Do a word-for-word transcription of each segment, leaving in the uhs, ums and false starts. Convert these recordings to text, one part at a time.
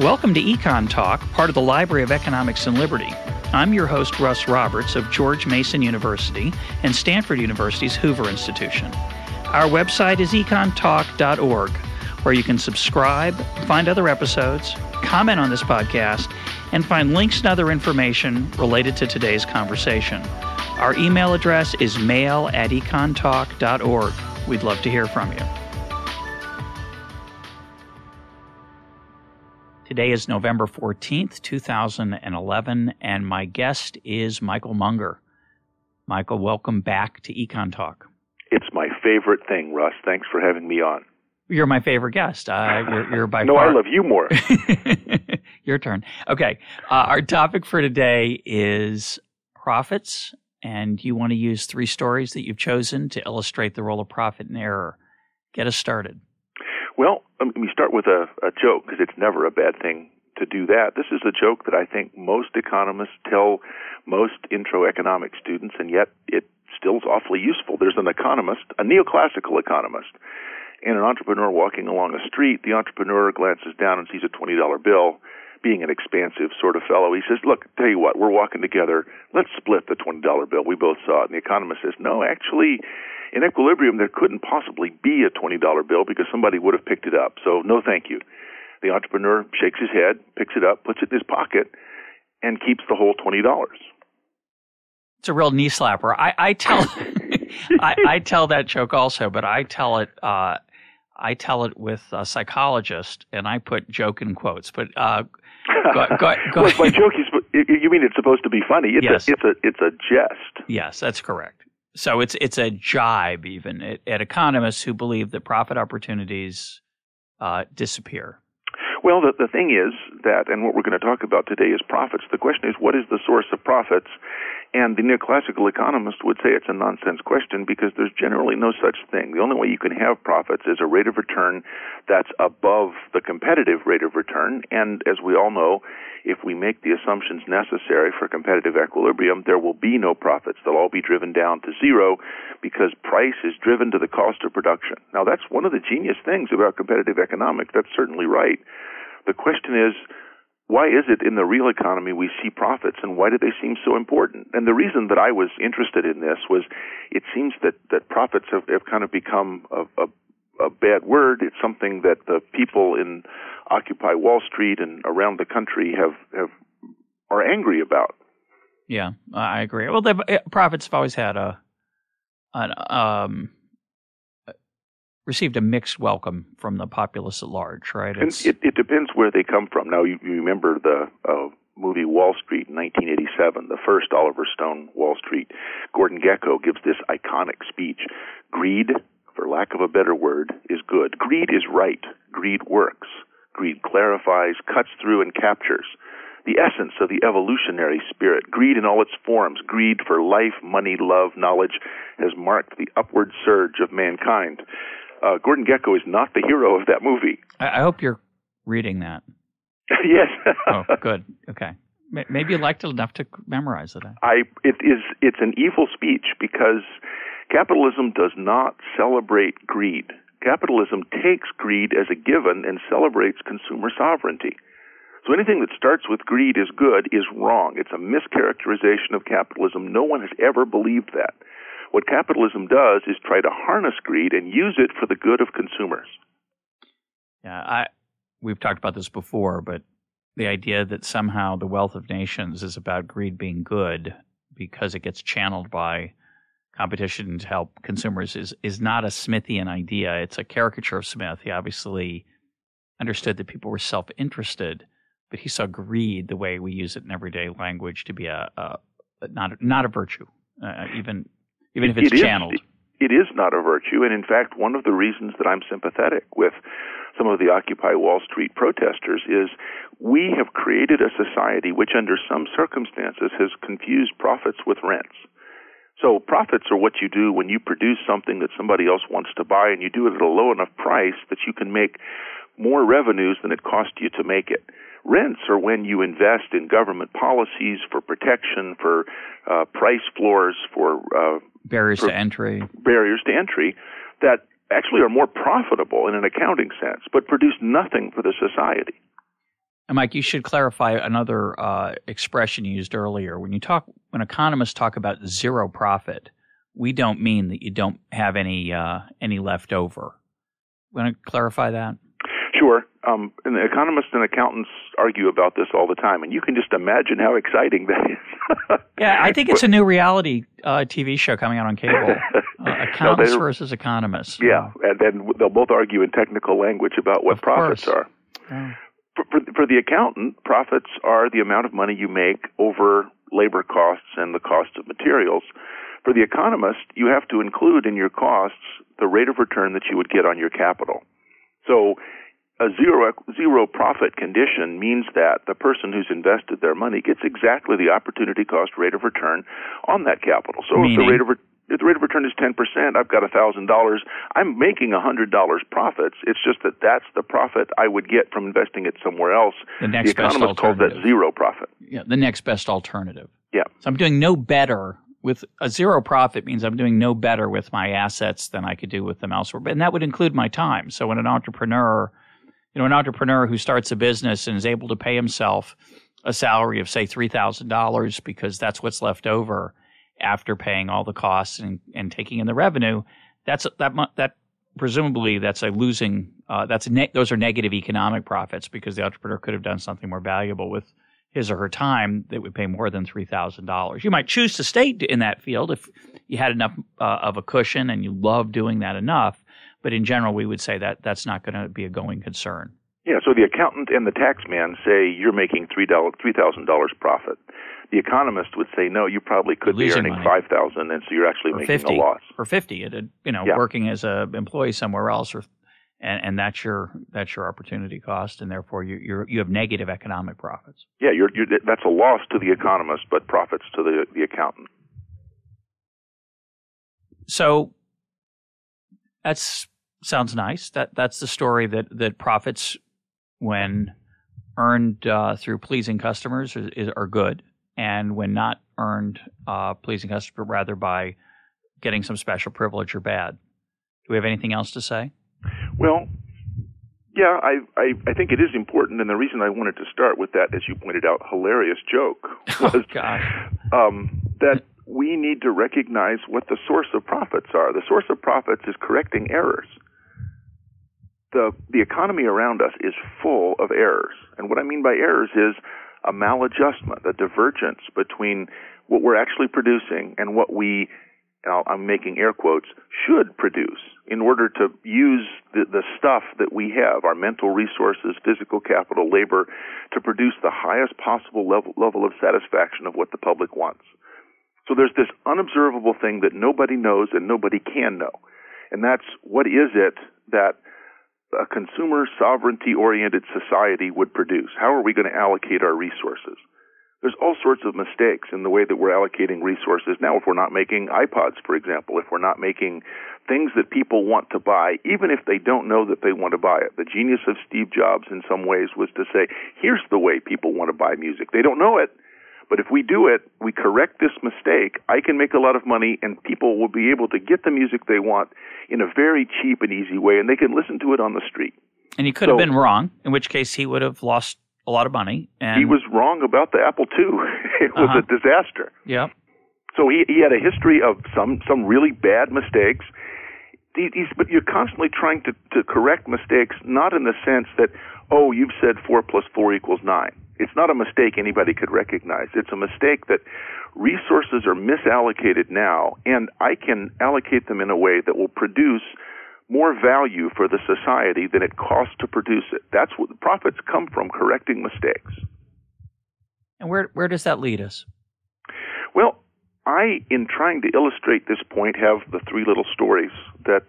Welcome to Econ Talk, part of the Library of Economics and Liberty. I'm your host, Russ Roberts of George Mason University and Stanford University's Hoover Institution. Our website is econ talk dot org, where you can subscribe, find other episodes, comment on this podcast, and find links and other information related to today's conversation. Our email address is mail at econ talk dot org. We'd love to hear from you. Today is November fourteenth, two thousand eleven, and my guest is Michael Munger. Michael, welcome back to Econ Talk. It's my favorite thing, Russ. Thanks for having me on. You're my favorite guest. Uh, you're, you're by no, far. I love you more. Your turn. Okay. Uh, our topic for today is profits, and you want to use three stories that you've chosen to illustrate the role of profit and error. Get us started. Well, let me start with a, a joke, because it's never a bad thing to do that. This is a joke that I think most economists tell most intro economics students, and yet it still is awfully useful. There's an economist, a neoclassical economist, and an entrepreneur walking along a street. The entrepreneur glances down and sees a twenty dollar bill. Being an expansive sort of fellow, he says, look, tell you what, we're walking together. Let's split the twenty dollar bill. We both saw it. And the economist says, no, actually, in equilibrium, there couldn't possibly be a twenty dollar bill because somebody would have picked it up. So no thank you. The entrepreneur shakes his head, picks it up, puts it in his pocket, and keeps the whole twenty dollars. It's a real knee slapper. I, I tell I, I tell that joke also, but I tell it uh, I tell it with a psychologist, and I put joke in quotes. But uh, go, go, go well, by joke, you mean it's supposed to be funny. It's yes. A, it's, a, it's a jest. Yes, that's correct. So it's it's a jibe even at, at economists who believe that profit opportunities uh, disappear. Well, the, the thing is that, and what we're going to talk about today is profits. The question is, what is the source of profits? And the neoclassical economist would say it's a nonsense question because there's generally no such thing. The only way you can have profits is a rate of return that's above the competitive rate of return. And as we all know, if we make the assumptions necessary for competitive equilibrium, there will be no profits. They'll all be driven down to zero because price is driven to the cost of production. Now, that's one of the genius things about competitive economics. That's certainly right. The question is, why is it in the real economy we see profits, and why do they seem so important? And the reason that I was interested in this was it seems that, that profits have, have kind of become a, a A bad word. It's something that the people in Occupy Wall Street and around the country have, have are angry about. Yeah, I agree. Well, the profits have always had a an, um received a mixed welcome from the populace at large, right? And it, it depends where they come from. Now, you, you remember the uh, movie Wall Street in nineteen eighty-seven, the first Oliver Stone Wall Street. Gordon Gekko gives this iconic speech: "Greed, for lack of a better word, is good. Greed is right. Greed works. Greed clarifies, cuts through, and captures the essence of the evolutionary spirit. Greed in all its forms, greed for life, money, love, knowledge, has marked the upward surge of mankind." Uh, Gordon Gekko is not the hero of that movie. I, I hope you're reading that. Yes. Oh, good. Okay. Maybe you liked it enough to memorize it. I, it is, it's an evil speech because capitalism does not celebrate greed. Capitalism takes greed as a given and celebrates consumer sovereignty. So anything that starts with greed is good is wrong. It's a mischaracterization of capitalism. No one has ever believed that. What capitalism does is try to harness greed and use it for the good of consumers. Yeah, I, we've talked about this before, but the idea that somehow the Wealth of Nations is about greed being good because it gets channeled by competition to help consumers is is not a Smithian idea. It's a caricature of Smith. He obviously understood that people were self-interested, but he saw greed, the way we use it in everyday language, to be a, a not not a virtue, uh, even even it, if it's it channeled. Is, it is not a virtue, and in fact, one of the reasons that I'm sympathetic with some of the Occupy Wall Street protesters is we have created a society which, under some circumstances, has confused profits with rents. So profits are what you do when you produce something that somebody else wants to buy, and you do it at a low enough price that you can make more revenues than it cost you to make it. Rents are when you invest in government policies for protection, for uh, price floors, for uh, barriers for to entry, barriers to entry that actually are more profitable in an accounting sense, but produce nothing for the society. And Mike, you should clarify another uh, expression you used earlier. When you talk, when economists talk about zero profit, we don't mean that you don't have any uh, any left over. Want to clarify that? Sure. Um, and the economists and accountants argue about this all the time, and you can just imagine how exciting that is. Yeah, I think it's a new reality uh, T V show coming out on cable, uh, accountants no, versus economists. Yeah, and then they'll both argue in technical language about what of profits course. are. Yeah. For, for, for the accountant, profits are the amount of money you make over labor costs and the cost of materials. For the economist, you have to include in your costs the rate of return that you would get on your capital. So a zero, zero profit condition means that the person who's invested their money gets exactly the opportunity cost rate of return on that capital. So Meaning? if the rate of re- if the rate of return is ten percent, I've got one thousand dollars, I'm making one hundred dollars profits. It's just that that's the profit I would get from investing it somewhere else. The next the economist best alternative. Calls that zero profit. Yeah, the next best alternative. Yeah. So I'm doing no better. With a zero profit means I'm doing no better with my assets than I could do with them elsewhere. And that would include my time. So when an entrepreneur, you know, an entrepreneur who starts a business and is able to pay himself a salary of, say, three thousand dollars because that's what's left over after paying all the costs and, and taking in the revenue, that's that that presumably that's a losing uh, – that's a ne- those are negative economic profits because the entrepreneur could have done something more valuable with – his or her time, that would pay more than three thousand dollars. You might choose to stay in that field if you had enough uh, of a cushion and you love doing that enough. But in general, we would say that that's not going to be a going concern. Yeah, so the accountant and the tax man say you're making three thousand dollars profit. The economist would say, no, you probably could be earning five thousand dollars, and so you're actually making a loss. Or fifty dollars, you know, yeah. working as an employee somewhere else or And, and that's your that's your opportunity cost, and therefore you you you have negative economic profits. Yeah, you're, you're, that's a loss to the economist, but profits to the the accountant. So that's sounds nice. That that's the story that, that profits, when earned uh, through pleasing customers, is, is, are good, and when not earned uh, pleasing customers, rather by getting some special privilege, are bad. Do we have anything else to say? Well, yeah, I, I I think it is important, and the reason I wanted to start with that, as you pointed out, hilarious joke was oh, um, that we need to recognize what the source of profits are. The source of profits is correcting errors. The the economy around us is full of errors, and what I mean by errors is a maladjustment, a divergence between what we're actually producing and what we I'm making air quotes, should produce in order to use the, the stuff that we have, our mental resources, physical capital, labor, to produce the highest possible level, level of satisfaction of what the public wants. So there's this unobservable thing that nobody knows and nobody can know, and that's what is it that a consumer sovereignty-oriented society would produce? How are we going to allocate our resources? There's all sorts of mistakes in the way that we're allocating resources now. If we're not making iPods, for example, if we're not making things that people want to buy, even if they don't know that they want to buy it. The genius of Steve Jobs in some ways was to say, here's the way people want to buy music. They don't know it, but if we do it, we correct this mistake, I can make a lot of money and people will be able to get the music they want in a very cheap and easy way, and they can listen to it on the street. And he could so, have been wrong, in which case he would have lost a lot of money. And he was wrong about the Apple two. It was uh-huh. a disaster. Yeah. So he, he had a history of some, some really bad mistakes. He's, but you're constantly trying to, to correct mistakes, not in the sense that, oh, you've said four plus four equals nine. It's not a mistake anybody could recognize. It's a mistake that resources are misallocated now, and I can allocate them in a way that will produce more value for the society than it costs to produce it. That's what the profits come from, correcting mistakes. And where where does that lead us? Well, I, in trying to illustrate this point, have the three little stories that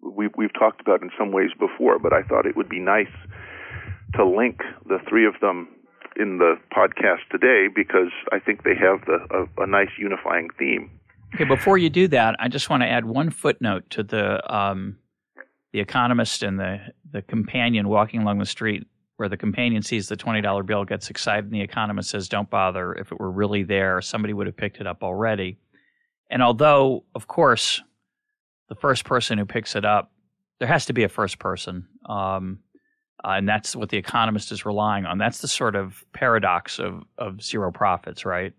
we've, we've talked about in some ways before, but I thought it would be nice to link the three of them in the podcast today because I think they have the, a, a nice unifying theme. Okay, before you do that, I just want to add one footnote to the um, the economist and the, the companion walking along the street, where the companion sees the twenty dollar bill, gets excited, and the economist says, don't bother. If it were really there, somebody would have picked it up already. And although, of course, the first person who picks it up, there has to be a first person. Um, Uh, and that's what The Economist is relying on. That's the sort of paradox of, of zero profits, right?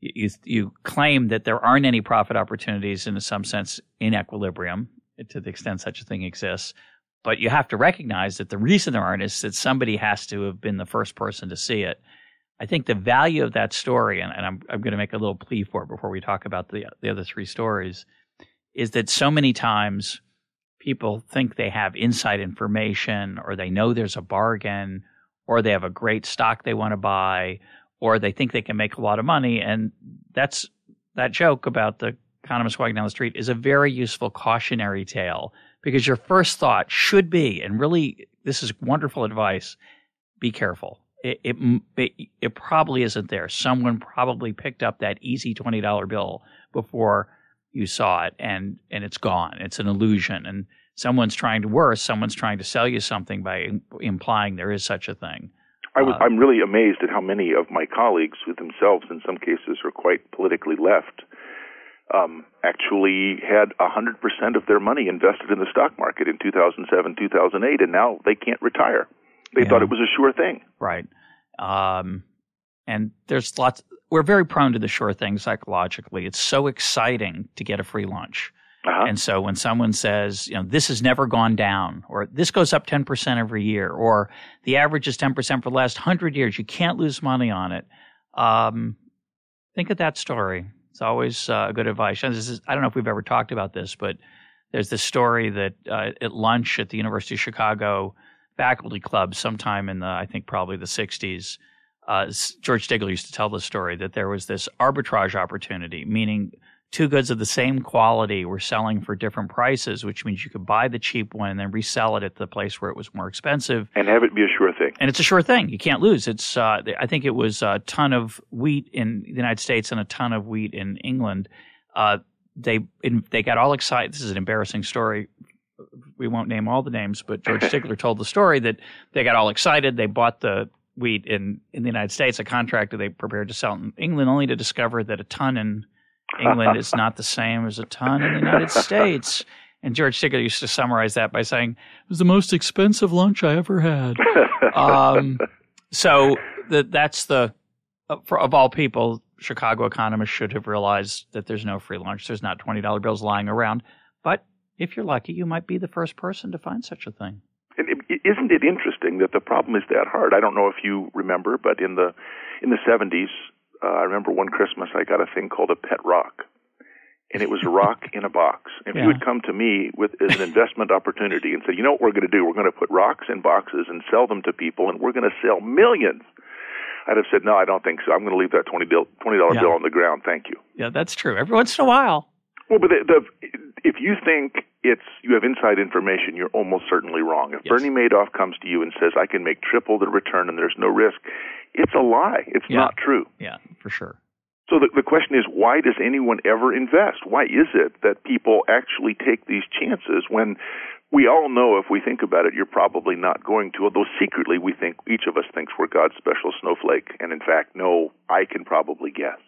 You, you claim that there aren't any profit opportunities in some sense in equilibrium, to the extent such a thing exists. But you have to recognize that the reason there aren't is that somebody has to have been the first person to see it. I think the value of that story, and, and I'm, I'm going to make a little plea for it before we talk about the, the other three stories, is that so many times people think they have inside information, or they know there's a bargain, or they have a great stock they want to buy, or they think they can make a lot of money. And that's that joke about the economist walking down the street is a very useful cautionary tale, because your first thought should be, and really this is wonderful advice, be careful. It, it, it, it probably isn't there. Someone probably picked up that easy twenty dollar bill before you saw it, and and it's gone. It's an illusion. And someone's trying to worse, someone's trying to sell you something by in, implying there is such a thing. I was, uh, I'm really amazed at how many of my colleagues who themselves in some cases are quite politically left um, actually had one hundred percent of their money invested in the stock market in two thousand seven, two thousand eight, and now they can't retire. They yeah. thought it was a sure thing. Right. Um, and there's lots... We're very prone to the sure thing psychologically. It's so exciting to get a free lunch. Uh-huh. And so when someone says, you know, this has never gone down, or this goes up ten percent every year, or the average is ten percent for the last one hundred years, you can't lose money on it. Um, think of that story. It's always uh, good advice. This is, I don't know if we've ever talked about this, but there's this story that uh, at lunch at the University of Chicago faculty club sometime in the, I think probably the sixties, Uh, George Stigl used to tell the story that there was this arbitrage opportunity, meaning two goods of the same quality were selling for different prices, which means you could buy the cheap one and then resell it at the place where it was more expensive. And have it be a sure thing. And it's a sure thing. You can't lose. It's uh, I think it was a ton of wheat in the United States and a ton of wheat in England. Uh, they in, they got all excited. This is an embarrassing story. We won't name all the names, but George Stigler told the story that they got all excited. They bought the wheat in, in the United States, a contractor they prepared to sell in England, only to discover that a ton in England is not the same as a ton in the United States. And George Stigler used to summarize that by saying, it was the most expensive lunch I ever had. um, so the, that's the, uh, for, of all people, Chicago economists should have realized that there's no free lunch. There's not twenty dollar bills lying around. But if you're lucky, you might be the first person to find such a thing. Isn't it interesting that the problem is that hard? I don't know if you remember, but in the in the seventies, uh, I remember one Christmas I got a thing called a pet rock, and it was a rock in a box. And yeah. If you would come to me with as an investment opportunity and say, you know what we're going to do? We're going to put rocks in boxes and sell them to people, and we're going to sell millions. I'd have said, no, I don't think so. I'm going to leave that twenty dollar yeah. bill on the ground. Thank you. Yeah, that's true. Every once in a while. Well, but the, the, if you think it's you have inside information, you're almost certainly wrong. If yes. Bernie Madoff comes to you and says, I can make triple the return and there's no risk, it's a lie. It's yeah. not true. Yeah, for sure. So the, the question is, why does anyone ever invest? Why is it that people actually take these chances when we all know, if we think about it, you're probably not going to, although secretly we think each of us thinks we're God's special snowflake. And in fact, no, I can probably guess.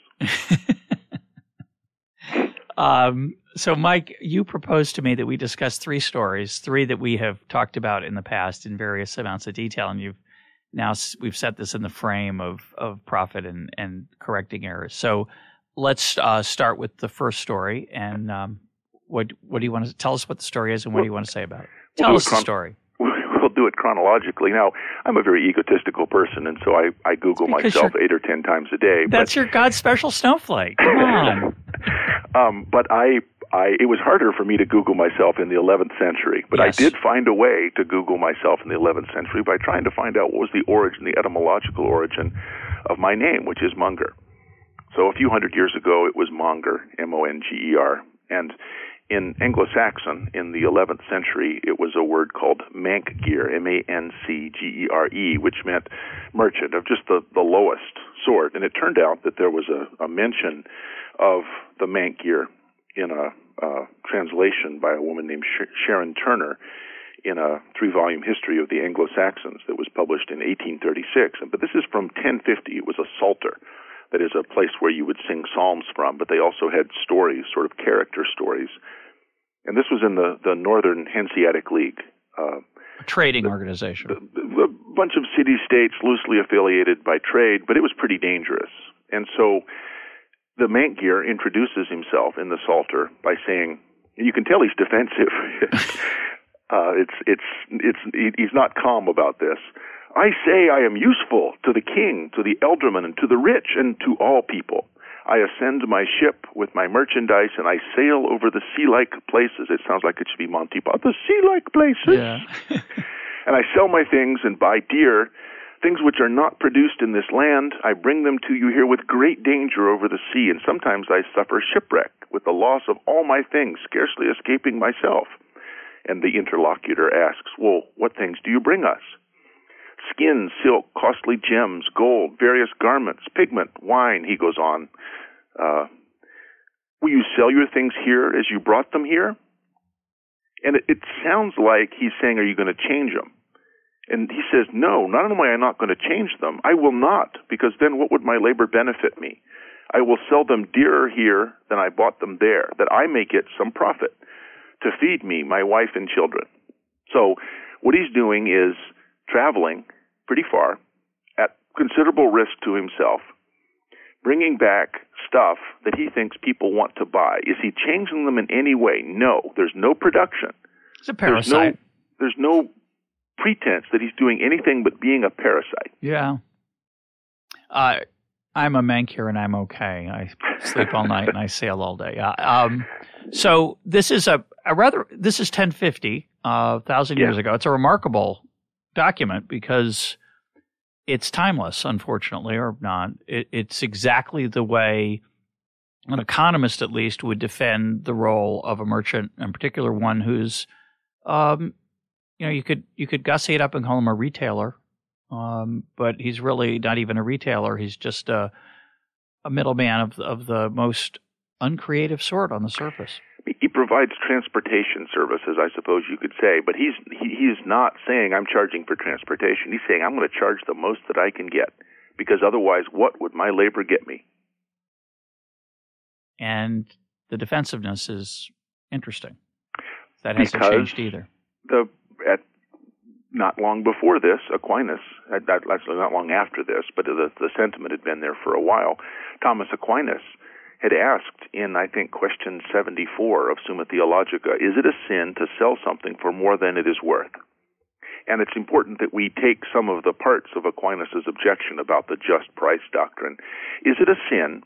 Um, so, Mike, you proposed to me that we discuss three stories, three that we have talked about in the past in various amounts of detail, and you've now we've set this in the frame of of profit and, and correcting errors. So, let's uh, start with the first story. And um, what what do you want to tell us? What the story is, and what we'll, do you want to say about it? Tell we'll us chron- the story. We'll do it chronologically. Now, I'm a very egotistical person, and so I I Google myself eight or ten times a day. That's but, your God's special snowflake. Come on. Um, but I, I, it was harder for me to Google myself in the eleventh century, but yes. I did find a way to Google myself in the eleventh century by trying to find out what was the origin, the etymological origin of my name, which is Munger. So a few hundred years ago, it was Monger, M O N G E R. And in Anglo-Saxon, in the eleventh century, it was a word called Mancgear, M A N C G E R E, which meant merchant, of just the, the lowest sort. And it turned out that there was a, a mention of the Mancgear in a uh, translation by a woman named Sh- Sharon Turner in a three-volume history of the Anglo-Saxons that was published in eighteen thirty-six. But this is from ten fifty. It was a psalter. That is a place where you would sing psalms from, but they also had stories, sort of character stories. And this was in the, the Northern Hanseatic League, uh, trading organization. A, a bunch of city-states loosely affiliated by trade, but it was pretty dangerous. And so the Bankgear introduces himself in the Psalter by saying, you can tell he's defensive. uh, it's it's it's he's not calm about this. I say I am useful to the king, to the ealdorman, and to the rich, and to all people. I ascend my ship with my merchandise, and I sail over the sea-like places. It sounds like it should be Monty Python. The sea-like places. Yeah. And I sell my things and buy dear. Things which are not produced in this land, I bring them to you here with great danger over the sea, and sometimes I suffer shipwreck with the loss of all my things, scarcely escaping myself. And the interlocutor asks, well, what things do you bring us? Skin, silk, costly gems, gold, various garments, pigment, wine, he goes on. Uh, will you sell your things here as you brought them here? And it, it sounds like he's saying, are you going to change them? And he says, no, not only am I not going to change them, I will not, because then what would my labor benefit me? I will sell them dearer here than I bought them there, that I may get some profit to feed me, my wife, and children. So what he's doing is traveling pretty far at considerable risk to himself, bringing back stuff that he thinks people want to buy. Is he changing them in any way? No, there's no production. It's a parasite. There's no... There's no pretense that he's doing anything but being a parasite. Yeah. Uh, I'm a mank here and I'm okay. I sleep all night and I sail all day. Uh, um, so this is a, a rather, this is ten fifty, a uh, thousand years yeah. ago. It's a remarkable document because it's timeless, unfortunately, or not. It, it's exactly the way an economist, at least, would defend the role of a merchant, in particular one who's um, – You know, you could you could gussy it up and call him a retailer, um, but he's really not even a retailer. He's just a, a middleman of of the most uncreative sort on the surface. He provides transportation services, I suppose you could say, but he's he, he's not saying I'm charging for transportation. He's saying I'm going to charge the most that I can get, because otherwise, what would my labor get me? And the defensiveness is interesting. That hasn't because changed either. The At not long before this, Aquinas, actually not long after this, but the, the sentiment had been there for a while. Thomas Aquinas had asked in, I think, question seventy-four of Summa Theologica, is it a sin to sell something for more than it is worth? And it's important that we take some of the parts of Aquinas' objection about the just price doctrine. Is it a sin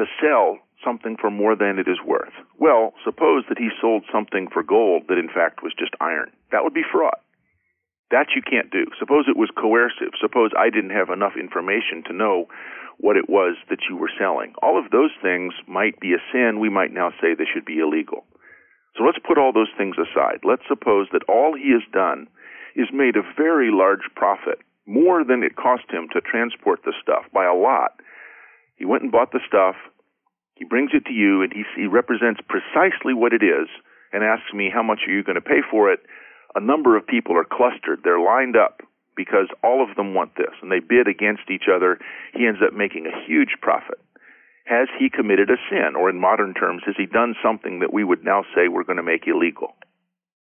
to sell something for more than it is worth? Well, suppose that he sold something for gold that in fact was just iron. That would be fraud. That you can't do. Suppose it was coercive. Suppose I didn't have enough information to know what it was that you were selling. All of those things might be a sin. We might now say they should be illegal. So let's put all those things aside. Let's suppose that all he has done is made a very large profit, more than it cost him to transport the stuff by a lot. He went and bought the stuff. He brings it to you, and he, he represents precisely what it is and asks me, how much are you going to pay for it? A number of people are clustered. They're lined up because all of them want this, and they bid against each other. He ends up making a huge profit. Has he committed a sin? Or in modern terms, has he done something that we would now say we're going to make illegal?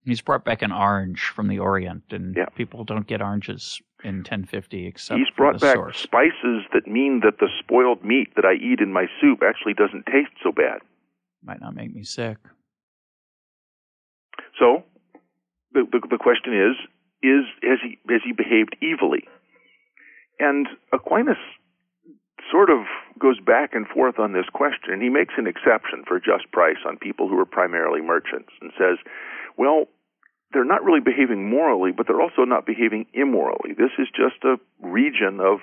He's brought back an orange from the Orient, and yeah. people don't get oranges in ten fifty except He's brought for the back source. Spices that mean that the spoiled meat that I eat in my soup actually doesn't taste so bad. Might not make me sick. So the the, the question is, is has he, has he behaved evilly? And Aquinas sort of goes back and forth on this question. He makes an exception for just price on people who are primarily merchants and says, well, they're not really behaving morally, but they're also not behaving immorally. This is just a region of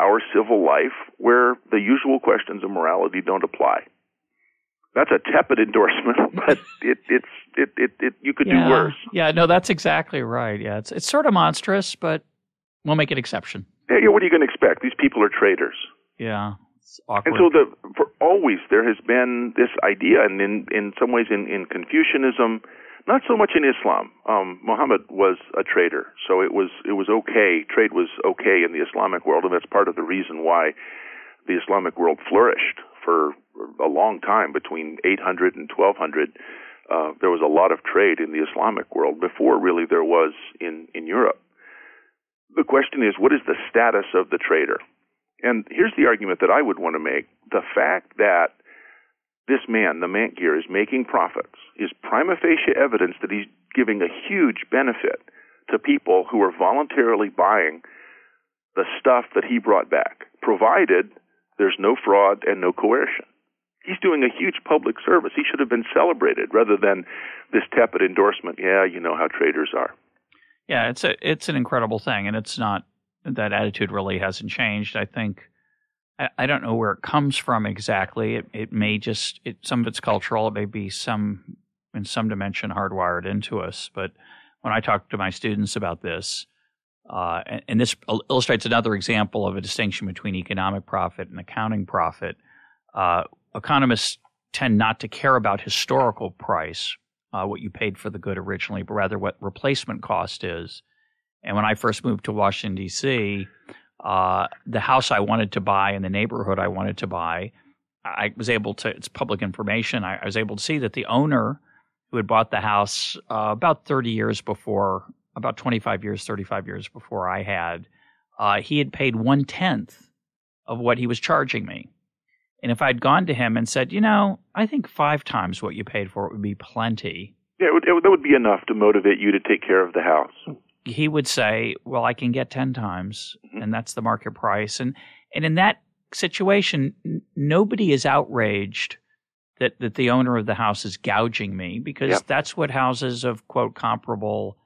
our civil life where the usual questions of morality don't apply. That's a tepid endorsement, but it, it's it, it, it you could yeah. do worse. Yeah, no, that's exactly right. Yeah, it's it's sort of monstrous, but we'll make an exception. Yeah, what are you going to expect? These people are traitors. Yeah, it's awkward. And so the, for always there has been this idea, and in, in some ways in, in Confucianism, not so much in Islam. Um, Muhammad was a trader, so it was it was okay. Trade was okay in the Islamic world, and that's part of the reason why the Islamic world flourished for a long time between eight hundred and twelve hundred. uh, there was a lot of trade in the Islamic world before really there was in, in Europe. The question is, what is the status of the trader? And here's the argument that I would want to make. The fact that this man, the Mant Gear, is making profits is prima facie evidence that he's giving a huge benefit to people who are voluntarily buying the stuff that he brought back, provided there's no fraud and no coercion. He's doing a huge public service. He should have been celebrated rather than this tepid endorsement. Yeah, you know how traders are. Yeah, it's a, it's an incredible thing, and it's not that attitude really hasn't changed. I think I, I don't know where it comes from exactly. It it may just it, some of it's cultural. It may be some in some dimension hardwired into us. But when I talk to my students about this, uh, and, and this illustrates another example of a distinction between economic profit and accounting profit. Uh, economists tend not to care about historical price, uh, what you paid for the good originally, but rather what replacement cost is. And when I first moved to Washington, D C, uh, the house I wanted to buy and the neighborhood I wanted to buy, I was able to – it's public information. I, I was able to see that the owner who had bought the house uh, about thirty years before – about twenty-five years, thirty-five years before I had, uh, he had paid one-tenth of what he was charging me. And if I'd gone to him and said, you know, I think five times what you paid for it would be plenty. Yeah, it would, it, that would be enough to motivate you to take care of the house. He would say, well, I can get ten times, mm-hmm. and that's the market price. And and in that situation, n- nobody is outraged that, that the owner of the house is gouging me, because yep. that's what houses of, quote, comparable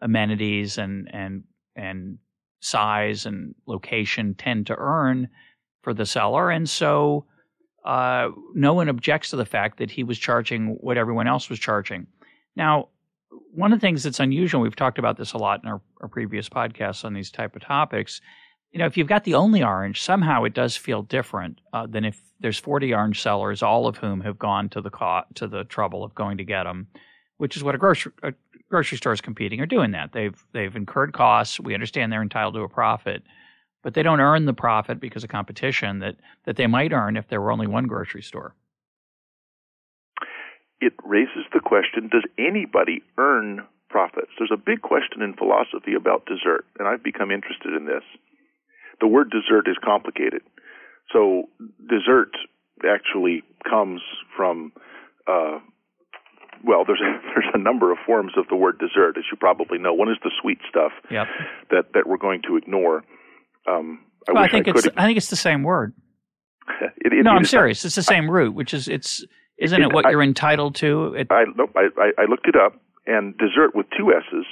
amenities and and and size and location tend to earn for the seller. And so Uh, no one objects to the fact that he was charging what everyone else was charging. Now, one of the things that's unusual, we've talked about this a lot in our, our previous podcasts on these type of topics, you know, if you've got the only orange, somehow it does feel different uh, than if there's forty orange sellers, all of whom have gone to the co- to the trouble of going to get them, which is what a grocery, a grocery stores competing are doing that. They've, they've incurred costs. We understand they're entitled to a profit, but they don't earn the profit because of competition that, that they might earn if there were only one grocery store. It raises the question, does anybody earn profits? There's a big question in philosophy about desert, and I've become interested in this. The word desert is complicated. So desert actually comes from, uh, well, there's a, there's a number of forms of the word desert, as you probably know. One is the sweet stuff yep. that, that we're going to ignore. Um, I, well, I think I it's I think it's the same word. it, it, no, it I'm serious. Not, it's the same I, root, which is it's isn't it, it what I, you're entitled to? It, I, nope, I I looked it up, and dessert with two S's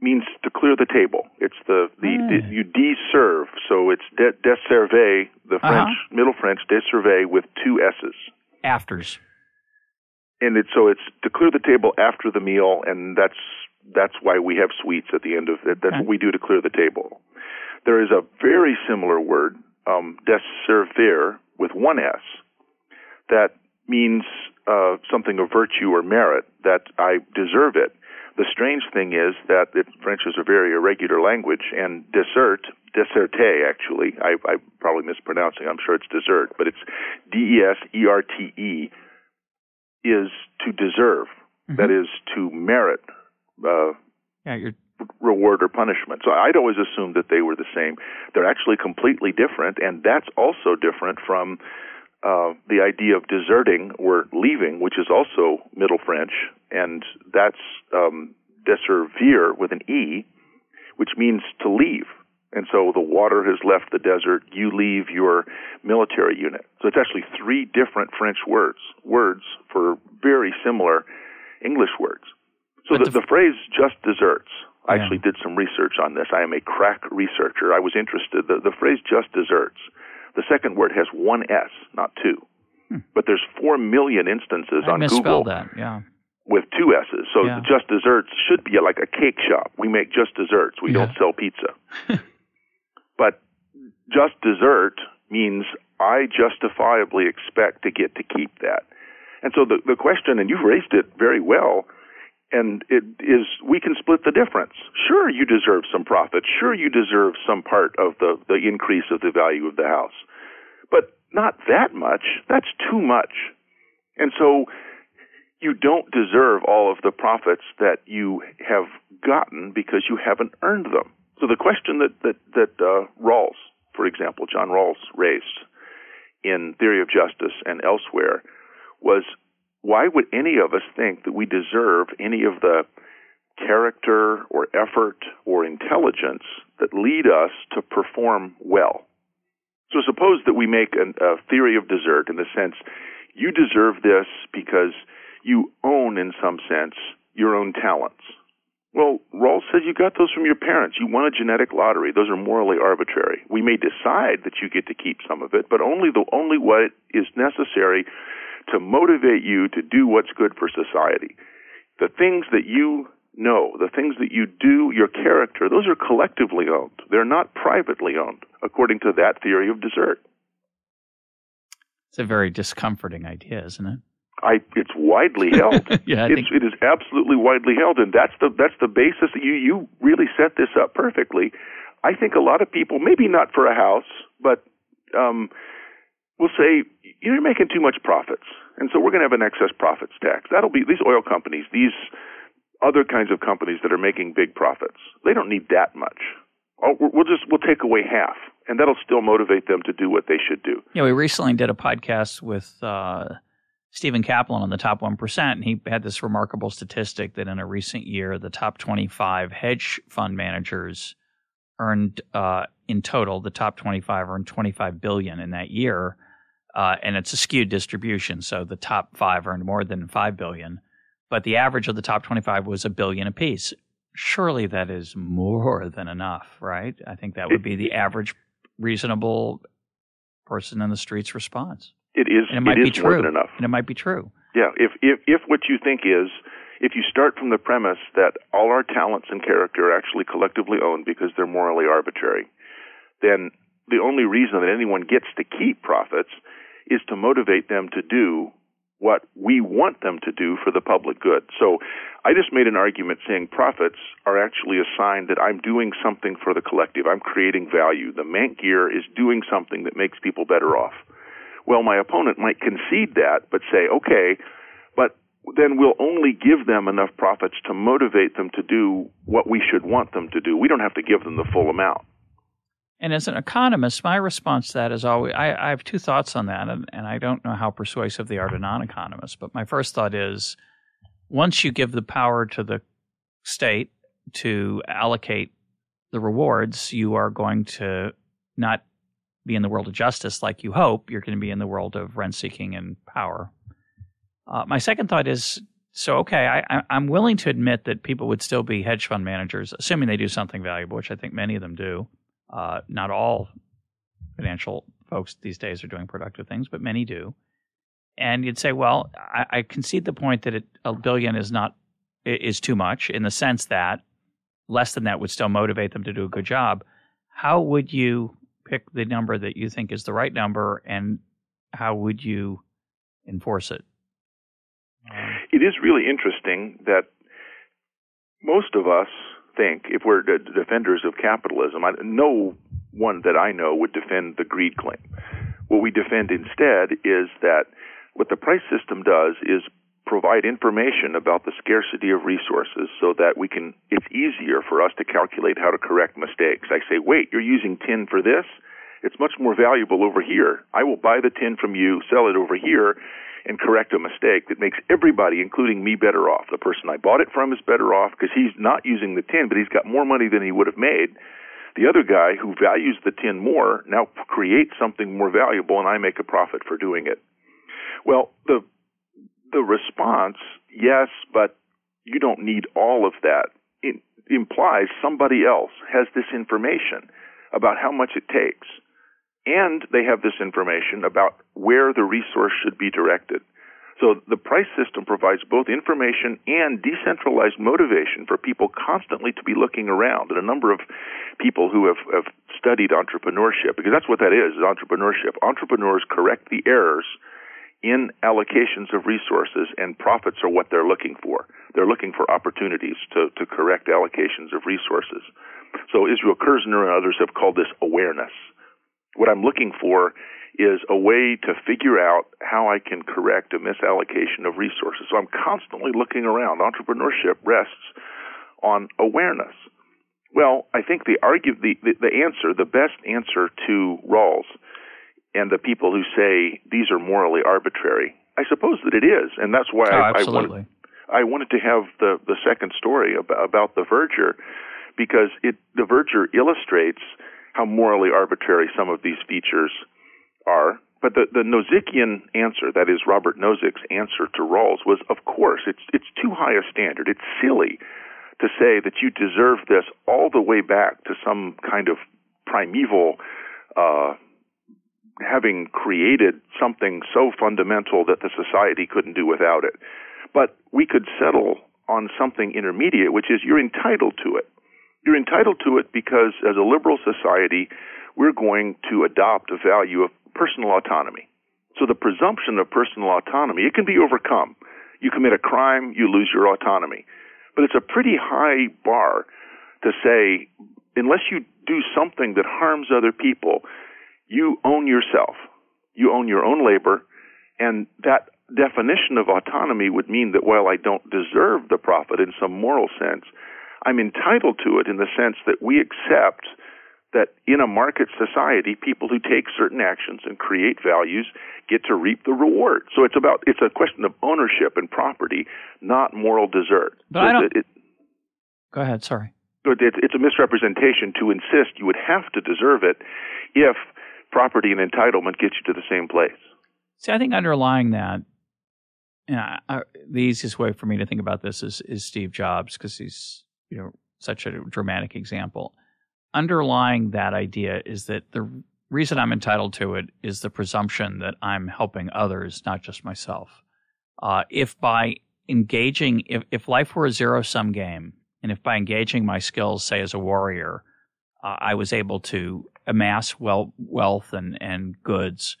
means to clear the table. It's the the, ah. the you deserve, so it's de, desservez, the French uh-huh. Middle French desservez with two S's. Afters. And it so it's to clear the table after the meal, and that's that's why we have sweets at the end of it. That's okay. What we do to clear the table. There is a very similar word, um, desservir, with one S, that means uh, something of virtue or merit, that I deserve it. The strange thing is that it, French is a very irregular language, and dessert, desserte actually, I, I'm probably mispronouncing, I'm sure it's dessert, but it's D E S E R T E, is to deserve, mm-hmm. that is to merit. Uh, yeah, you're... reward or punishment. So I'd always assumed that they were the same. They're actually completely different, and that's also different from uh, the idea of deserting or leaving, which is also Middle French, and that's um, desservir with an E, which means to leave. And so the water has left the desert, you leave your military unit. So it's actually three different French words, words for very similar English words. So the, the phrase just desserts, I yeah. actually did some research on this. I am a crack researcher. I was interested. The, the phrase just desserts, the second word has one S, not two. Hmm. But there's four million instances I on Google that. Yeah. with two S's. So yeah. just desserts should be like a cake shop. We make just desserts. We yeah. don't sell pizza. But just dessert means I justifiably expect to get to keep that. And so the, the question, and you've raised it very well, and it is, we can split the difference. Sure, you deserve some profit. Sure, you deserve some part of the, the increase of the value of the house. But not that much. That's too much. And so you don't deserve all of the profits that you have gotten because you haven't earned them. So the question that that, that uh, Rawls, for example, John Rawls raised in Theory of Justice and elsewhere was, why would any of us think that we deserve any of the character or effort or intelligence that lead us to perform well? So suppose that we make an, a theory of desert in the sense you deserve this because you own, in some sense, your own talents. Well, Rawls says you got those from your parents. You won a genetic lottery. Those are morally arbitrary. We may decide that you get to keep some of it, but only the only what is necessary to motivate you to do what's good for society. The things that you know, the things that you do, your character, those are collectively owned. They're not privately owned, according to that theory of desert. It's a very discomforting idea, isn't it? I, it's widely held. yeah, I it's, think... It is absolutely widely held, and that's the that's the basis. That you, you really set this up perfectly. I think a lot of people, maybe not for a house, but um, will say, you're making too much profits, and so we're going to have an excess profits tax. That'll be these oil companies, these other kinds of companies that are making big profits. They don't need that much. Oh, we'll just we'll take away half, and that'll still motivate them to do what they should do. Yeah, we recently did a podcast with uh, Stephen Kaplan on the top one percent, and he had this remarkable statistic that in a recent year, the top twenty-five hedge fund managers earned uh, in total, the top twenty-five earned twenty-five billion dollars in that year, uh, and it's a skewed distribution, so the top five earned more than five billion dollars, but the average of the top twenty-five was a billion apiece. Surely that is more than enough, right? I think that would be the average reasonable person in the street's response. It is, and it might it be is true. More than enough. And it might be true. Yeah, if, if if what you think is, if you start from the premise that all our talents and character are actually collectively owned because they're morally arbitrary, then the only reason that anyone gets to keep profits is to motivate them to do what we want them to do for the public good. So I just made an argument saying profits are actually a sign that I'm doing something for the collective. I'm creating value. The Mank gear is doing something that makes people better off. Well, my opponent might concede that, but say, okay, but then we'll only give them enough profits to motivate them to do what we should want them to do. We don't have to give them the full amount. And as an economist, my response to that is always, I, I have two thoughts on that, and, and I don't know how persuasive they are to non-economists, but my first thought is, once you give the power to the state to allocate the rewards, you are going to not be in the world of justice like you hope. You're going to be in the world of rent-seeking and power. Uh, my second thought is, so, okay, I, I'm willing to admit that people would still be hedge fund managers, assuming they do something valuable, which I think many of them do. Uh, not all financial folks these days are doing productive things, but many do. And you'd say, well, I, I concede the point that it, a billion is not is too much in the sense that less than that would still motivate them to do a good job. How would you pick the number that you think is the right number, and how would you enforce it? It is really interesting that most of us think, if we're d- defenders of capitalism, I, no one that I know would defend the greed claim. What we defend instead is that what the price system does is provide information about the scarcity of resources so that we can, it's easier for us to calculate how to correct mistakes. I say, wait, you're using tin for this? It's much more valuable over here. I will buy the tin from you, sell it over here, and correct a mistake that makes everybody, including me, better off. The person I bought it from is better off because he's not using the tin, but he's got more money than he would have made. The other guy who values the tin more now creates something more valuable, and I make a profit for doing it. Well, the the response, yes, but you don't need all of that, it implies somebody else has this information about how much it takes. And they have this information about where the resource should be directed. So the price system provides both information and decentralized motivation for people constantly to be looking around. And a number of people who have, have studied entrepreneurship, because that's what that is, is entrepreneurship. Entrepreneurs correct the errors in allocations of resources, and profits are what they're looking for. They're looking for opportunities to, to correct allocations of resources. So Israel Kirzner and others have called this awareness. What I'm looking for is a way to figure out how I can correct a misallocation of resources. So I'm constantly looking around. Entrepreneurship rests on awareness. Well, I think the, argue, the, the, the answer, the best answer to Rawls and the people who say these are morally arbitrary, I suppose that it is, and that's why oh, I, I, wanted, I wanted to have the, the second story about, about the verger, because it the verger illustrates how morally arbitrary some of these features are. But the, the Nozikian answer, that is Robert Nozick's answer to Rawls, was, of course, it's it's too high a standard. It's silly to say that you deserve this all the way back to some kind of primeval, uh, having created something so fundamental that the society couldn't do without it. But we could settle on something intermediate, which is you're entitled to it. You're entitled to it because as a liberal society, we're going to adopt a value of personal autonomy. So the presumption of personal autonomy, it can be overcome. You commit a crime, you lose your autonomy. But it's a pretty high bar to say, unless you do something that harms other people, you own yourself. You own your own labor. And that definition of autonomy would mean that while I don't deserve the profit in some moral sense, I'm entitled to it in the sense that we accept that in a market society, people who take certain actions and create values get to reap the reward. So it's about it's a question of ownership and property, not moral desert. But so I don't... It, it, Go ahead, sorry. It, it's a misrepresentation to insist you would have to deserve it if property and entitlement gets you to the same place. See, I think underlying that, you know, I, the easiest way for me to think about this is, is Steve Jobs, because he's you know such a dramatic example. Underlying that idea is that the reason I'm entitled to it is the presumption that I'm helping others, not just myself. Uh, if by engaging, if, if life were a zero-sum game, and if by engaging my skills, say as a warrior, uh, I was able to amass wealth, wealth and, and goods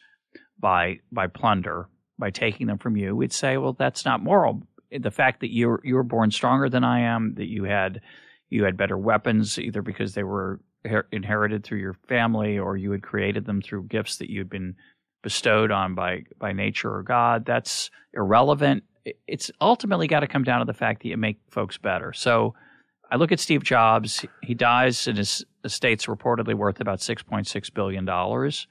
by by plunder, by taking them from you, we'd say, well, that's not moral. The fact that you you were born stronger than I am, that you had you had better weapons, either because they were inherited through your family or you had created them through gifts that you'd been bestowed on by, by nature or God, that's irrelevant. It's ultimately got to come down to the fact that you make folks better. So I look at Steve Jobs. He dies, and his estate's reportedly worth about six point six billion dollars.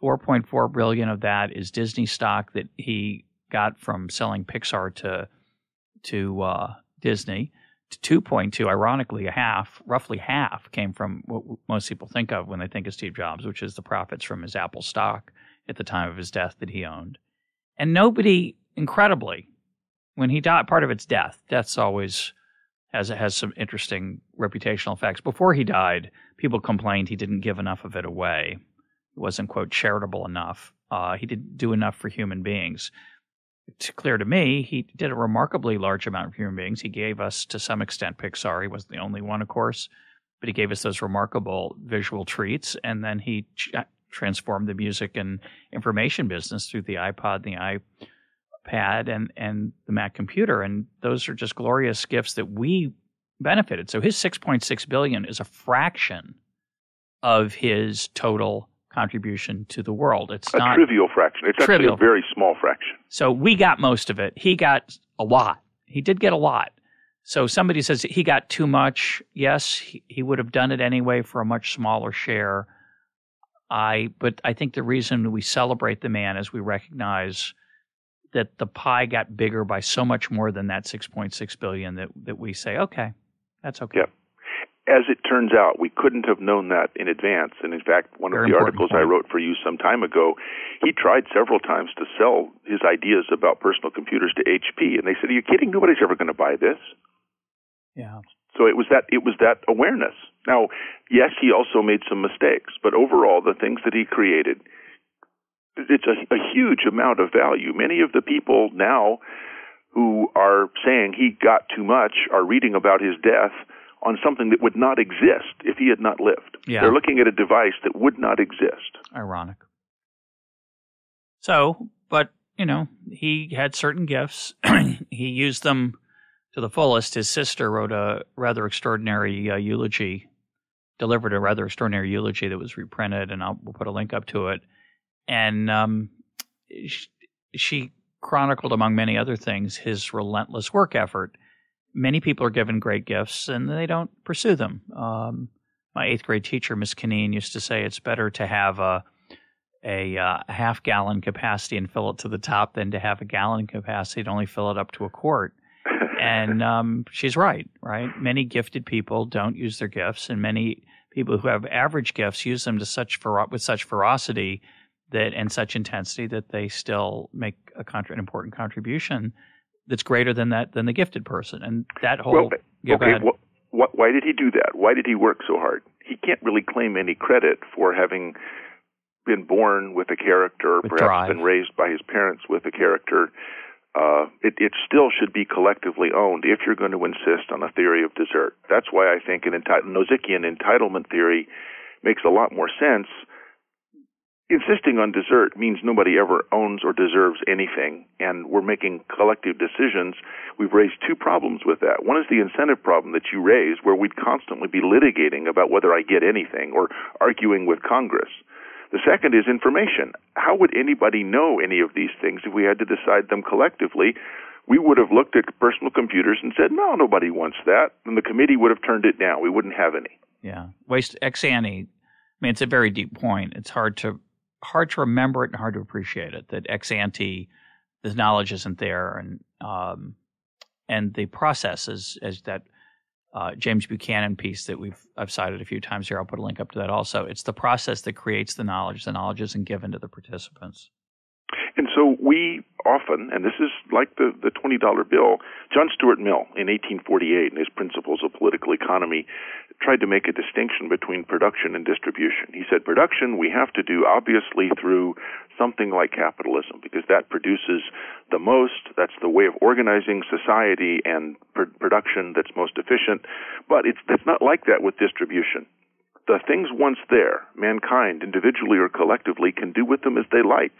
four point four billion dollars of that is Disney stock that he got from selling Pixar to to uh, Disney. two point two, ironically, a half, roughly half, came from what most people think of when they think of Steve Jobs, which is the profits from his Apple stock at the time of his death that he owned. And nobody, incredibly, when he died, part of it's death. Death's always has, has some interesting reputational effects. Before he died, people complained he didn't give enough of it away. He wasn't, quote, charitable enough. Uh, he didn't do enough for human beings. It's clear to me he did a remarkably large amount of human beings. He gave us, to some extent, Pixar. He wasn't the only one, of course, but he gave us those remarkable visual treats, and then he ch- transformed the music and information business through the iPod and the iPad and, and the Mac computer, and those are just glorious gifts that we benefited. So his six point six billion dollars is a fraction of his total contribution to the world. It's a not trivial fraction. It's trivial. Actually a very small fraction. So we got most of it. He got a lot. He did get a lot. So somebody says he got too much. Yes, he, he would have done it anyway for a much smaller share. I but I think the reason we celebrate the man is we recognize that the pie got bigger by so much more than that six point six billion dollars that that we say, okay, that's okay. Yep. As it turns out, we couldn't have known that in advance. And in fact, one Very of the articles point. I wrote for you some time ago, he tried several times to sell his ideas about personal computers to H P. And they said, are you kidding? Nobody's ever going to buy this. Yeah. So it was that it was that awareness. Now, yes, he also made some mistakes. But overall, the things that he created, it's a, a huge amount of value. Many of the people now who are saying he got too much are reading about his death on something that would not exist if he had not lived. Yeah. They're looking at a device that would not exist. Ironic. So, but, you know, he had certain gifts. He used them to the fullest. His sister wrote a rather extraordinary uh, eulogy, delivered a rather extraordinary eulogy that was reprinted, and I'll, we'll put a link up to it. and um, she chronicled, among many other things, his relentless work effort. Many people are given great gifts, and they don't pursue them. Um, my eighth grade teacher, Miss Kineen, used to say it's better to have a, a uh, half-gallon capacity and fill it to the top than to have a gallon capacity and only fill it up to a quart. And um, she's right, right? Many gifted people don't use their gifts, and many people who have average gifts use them to such fer- with such ferocity that and such intensity that they still make a contra- an important contribution that's greater than that than the gifted person. And that whole well, yeah, okay, go well, wh- why did he do that? Why did he work so hard? He can't really claim any credit for having been born with a character, with perhaps drive. Been raised by his parents with a character. Uh, it, it still should be collectively owned if you're going to insist on a theory of desert. That's why I think an enti- Nozickyan entitlement theory makes a lot more sense. Insisting on desert means nobody ever owns or deserves anything, and we're making collective decisions. We've raised two problems with that. One is the incentive problem that you raise, where we'd constantly be litigating about whether I get anything or arguing with Congress. The second is information. How would anybody know any of these things if we had to decide them collectively? We would have looked at personal computers and said, no, nobody wants that, and the committee would have turned it down. We wouldn't have any. Yeah. Waste ex ante. I mean, it's a very deep point. It's hard to hard to remember it and hard to appreciate it, that ex ante, the knowledge isn't there, and um, and the process is, is that Uh, James Buchanan piece that we've I've cited a few times here. I'll put a link up to that also. It's the process that creates the knowledge. The knowledge isn't given to the participants. And so we often, and this is like the, the twenty dollar bill, John Stuart Mill in eighteen forty-eight in his Principles of Political Economy tried to make a distinction between production and distribution. He said production we have to do obviously through something like capitalism because that produces the most. That's the way of organizing society and pr- production that's most efficient. But it's, it's not like that with distribution. The things once there, mankind individually or collectively can do with them as they like.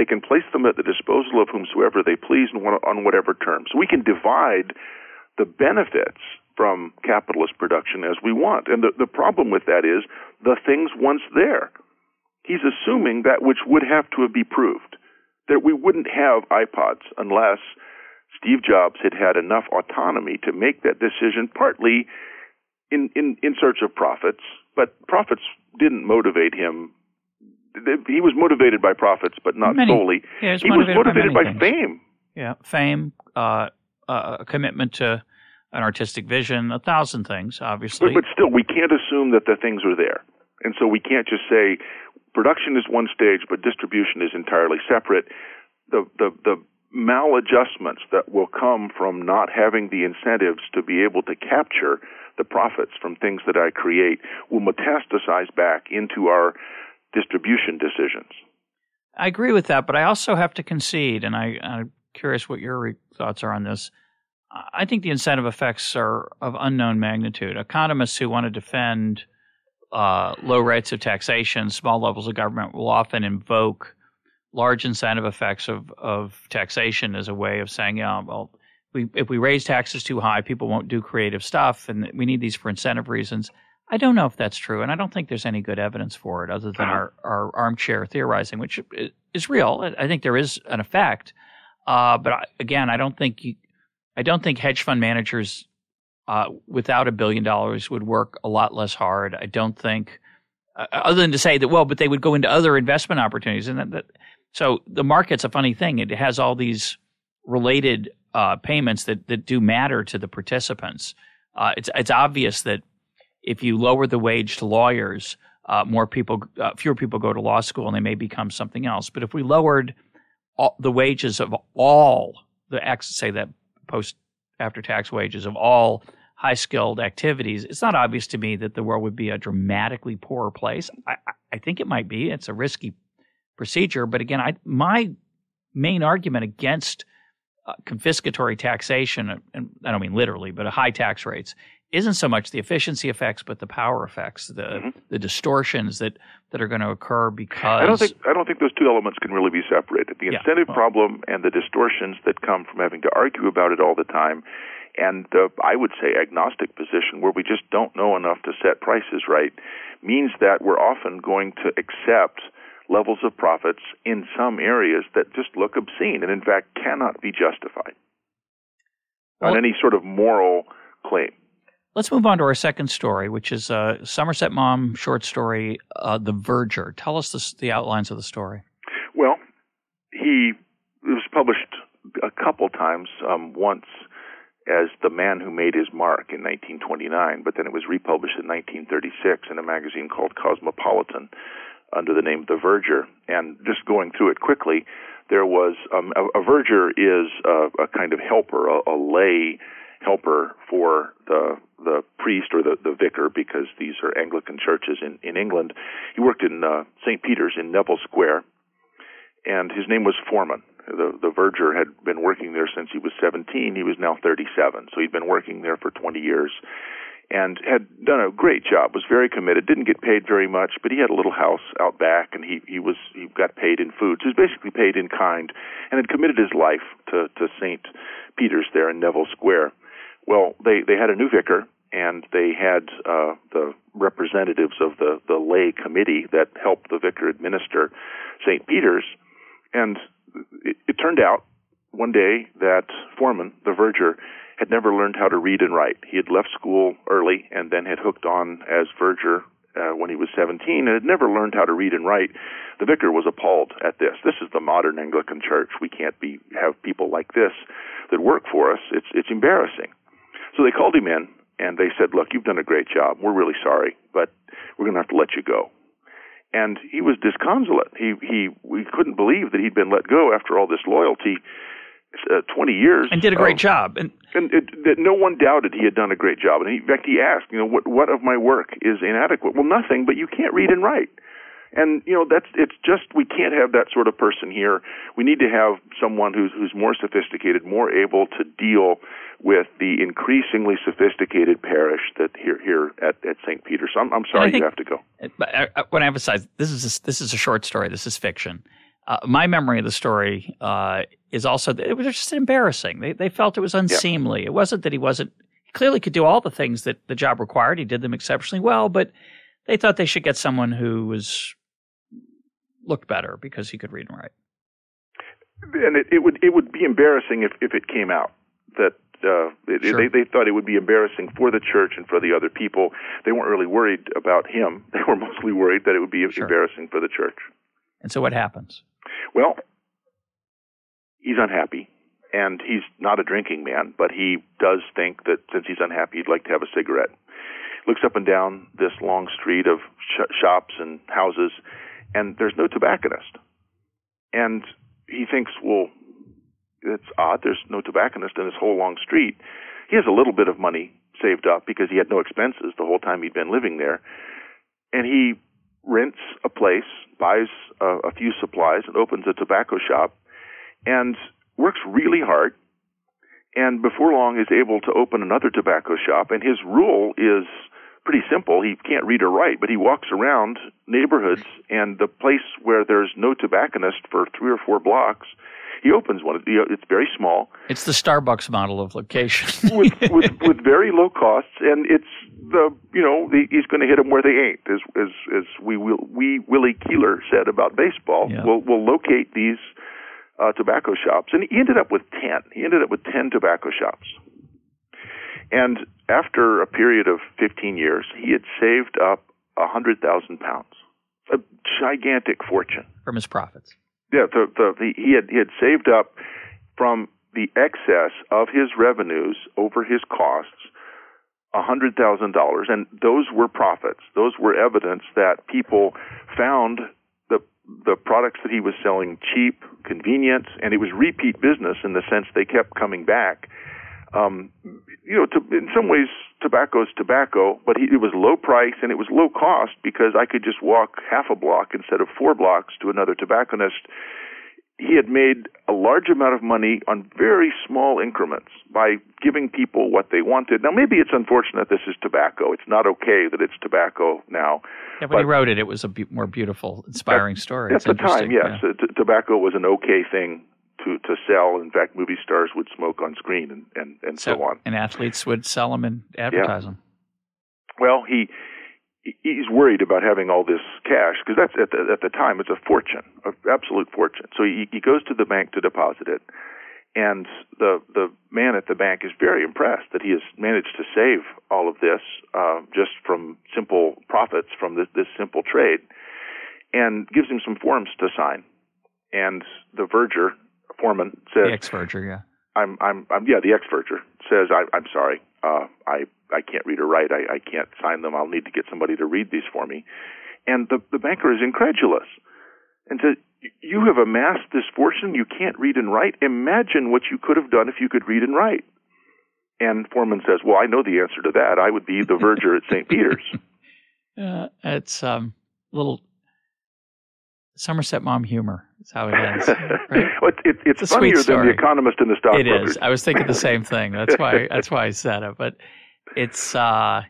They can place them at the disposal of whomsoever they please and on whatever terms. We can divide the benefits from capitalist production as we want. And the, the problem with that is the things once there. He's assuming that which would have to be proved, that we wouldn't have iPods unless Steve Jobs had had enough autonomy to make that decision, partly in, in, in search of profits, but profits didn't motivate him. He was motivated by profits, but not many, solely. Yeah, he was motivated, motivated by, by fame. Yeah, fame, uh, uh, a commitment to an artistic vision, a thousand things, obviously. But, but still, we can't assume that the things are there. And so we can't just say production is one stage, but distribution is entirely separate. The, the, the maladjustments that will come from not having the incentives to be able to capture the profits from things that I create will metastasize back into our distribution decisions. I agree with that, but I also have to concede, and I, I'm curious what your thoughts are on this. I think the incentive effects are of unknown magnitude. Economists who want to defend uh, low rates of taxation, small levels of government, will often invoke large incentive effects of, of taxation as a way of saying, yeah, well, we, if we raise taxes too high, people won't do creative stuff, and we need these for incentive reasons. I don't know if that's true, and I don't think there's any good evidence for it other than our, our armchair theorizing, which is real. I think there is an effect, uh, but I, again, I don't think you, I don't think hedge fund managers uh, without a billion dollars would work a lot less hard. I don't think, uh, other than to say that well, but they would go into other investment opportunities, and that, that, so the market's a funny thing. It has all these related uh, payments that that do matter to the participants. Uh, it's it's obvious that. If you lower the wage to lawyers, uh, more people, uh, fewer people go to law school, and they may become something else. But if we lowered all the wages of all the say that post after tax wages of all high skilled activities, it's not obvious to me that the world would be a dramatically poorer place. I, I think it might be. It's a risky procedure, but again, I my main argument against uh, confiscatory taxation, and I don't mean literally, but a high tax rates. Isn't so much the efficiency effects, but the power effects, the mm-hmm. the distortions that, that are going to occur because I don't think I don't think those two elements can really be separated. The incentive yeah, well, problem and the distortions that come from having to argue about it all the time, and the I would say agnostic position where we just don't know enough to set prices right means that we're often going to accept levels of profits in some areas that just look obscene and, in fact, cannot be justified on well, any sort of moral claim. Let's move on to our second story, which is a Somerset Maugham short story, uh, The Verger. Tell us the, the outlines of the story. Well, he it was published a couple times, um, once as The Man Who Made His Mark in nineteen twenty-nine, but then it was republished in nineteen thirty-six in a magazine called Cosmopolitan under the name The Verger. And just going through it quickly, there was um, a, a verger is a, a kind of helper, a, a lay helper for the the priest or the, the vicar, because these are Anglican churches in, in England. He worked in uh, Saint Peter's in Neville Square, and his name was Foreman. The, the verger had been working there since he was seventeen. He was now thirty-seven, so he'd been working there for twenty years and had done a great job, was very committed, didn't get paid very much, but he had a little house out back, and he, he was he got paid in food. So he was basically paid in kind and had committed his life to, to Saint Peter's there in Neville Square. Well, they, they had a new vicar, and they had uh, the representatives of the, the lay committee that helped the vicar administer Saint Peter's, and it, it turned out one day that Foreman, the verger, had never learned how to read and write. He had left school early and then had hooked on as verger uh, when he was seventeen and had never learned how to read and write. The vicar was appalled at this. This is the modern Anglican Church. We can't be have people like this that work for us. It's it's embarrassing. So they called him in and they said, "Look, you've done a great job. We're really sorry, but we're going to have to let you go." And he was disconsolate. He he we couldn't believe that he'd been let go after all this loyalty, uh, twenty years, and did a great um, job. And, and it, that no one doubted he had done a great job. And he, in fact, he asked, you know, what what of my work is inadequate? Well, nothing, but you can't read and write. And you know, that's it's just we can't have that sort of person here. We need to have someone who's who's more sophisticated, more able to deal with the increasingly sophisticated parish that here here at, at Saint Peter's. So I'm, I'm sorry, think, you have to go. But I, I want to emphasize this is a, this is a short story. This is fiction. Uh, my memory of the story uh, is also that it was just embarrassing. They they felt it was unseemly. Yeah. It wasn't that he wasn't he clearly could do all the things that the job required. He did them exceptionally well, but they thought they should get someone who was looked better because he could read and write. And it, it would it would be embarrassing if, if it came out that uh, it, sure. they they thought it would be embarrassing for the church and for the other people. They weren't really worried about him. They were mostly worried that it would be sure. embarrassing for the church. And so what happens? Well, he's unhappy, and he's not a drinking man, but he does think that since he's unhappy, he'd like to have a cigarette. Looks up and down this long street of sh- shops and houses, and there's no tobacconist. And he thinks, well, it's odd. There's no tobacconist in this whole long street. He has a little bit of money saved up because he had no expenses the whole time he'd been living there. And he rents a place, buys a, a few supplies, and opens a tobacco shop, and works really hard. And before long is able to open another tobacco shop. And his rule is pretty simple. He can't read or write, but he walks around neighborhoods, and the place where there's no tobacconist for three or four blocks, he opens one. It's very small. It's the Starbucks model of location. with, with with very low costs, and it's the, you know, the, he's going to hit them where they ain't, as, as, as we, will, we Willie Keeler said about baseball. Yeah. We'll, we'll locate these Uh, tobacco shops, and he ended up with ten. He ended up with ten tobacco shops. And after a period of fifteen years, he had saved up one hundred thousand pounds, a gigantic fortune. From his profits. Yeah, the, the, the, he, had, he had saved up from the excess of his revenues over his costs one hundred thousand dollars, and those were profits. Those were evidence that people found the products that he was selling cheap, convenient, and it was repeat business in the sense they kept coming back. Um, you know, to, in some ways, tobacco is tobacco, but he, it was low price and it was low cost because I could just walk half a block instead of four blocks to another tobacconist. He had made a large amount of money on very small increments by giving people what they wanted. Now, maybe it's unfortunate this is tobacco. It's not okay that it's tobacco now. Yeah, when he wrote it, it was a be- more beautiful, inspiring at, story. At it's the time, yes. Yeah. T- tobacco was an okay thing to, to sell. In fact, movie stars would smoke on screen and, and, and so, so on. And athletes would sell them and advertise yeah. them. Well, he he's worried about having all this cash, because that's at the, at the time it's a fortune, an absolute fortune. So he, he goes to the bank to deposit it, and the the man at the bank is very impressed that he has managed to save all of this uh, just from simple profits from this, this simple trade, and gives him some forms to sign. And the verger, foreman, says, the ex-verger, yeah, I'm, I'm, I'm, yeah, the ex-verger says, I, I'm sorry, uh, I. I can't read or write. I, I can't sign them. I'll need to get somebody to read these for me. And the, the banker is incredulous and says, you have amassed this fortune. You can't read and write. Imagine what you could have done if you could read and write. And Foreman says, well, I know the answer to that. I would be the verger at Saint Peter's. Uh, it's um, little Somerset mom humor. That's how it is. Right? Well, it, it, it's it's funnier than The Economist and the Stockbroker. It broker. Is. I was thinking the same thing. That's why. That's why I said it. But It's uh,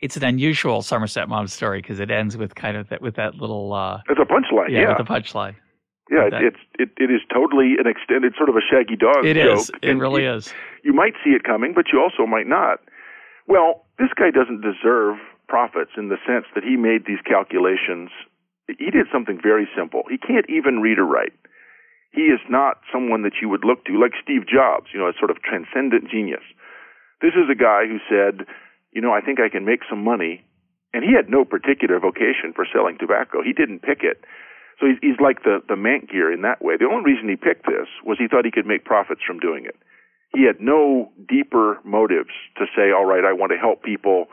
it's an unusual Somerset Mom story because it ends with kind of that with that little. Uh, it's a punchline, yeah. yeah. With a punchline. Yeah, like it's it, it is totally an extended sort of a Shaggy Dog it joke. It is. It and really you, is. You might see it coming, but you also might not. Well, this guy doesn't deserve profits in the sense that he made these calculations. He did something very simple. He can't even read or write. He is not someone that you would look to, like Steve Jobs. You know, a sort of transcendent genius. This is a guy who said, you know, I think I can make some money. And he had no particular vocation for selling tobacco. He didn't pick it. So he's, he's like the, the Mank gear in that way. The only reason he picked this was he thought he could make profits from doing it. He had no deeper motives to say, all right, I want to help people.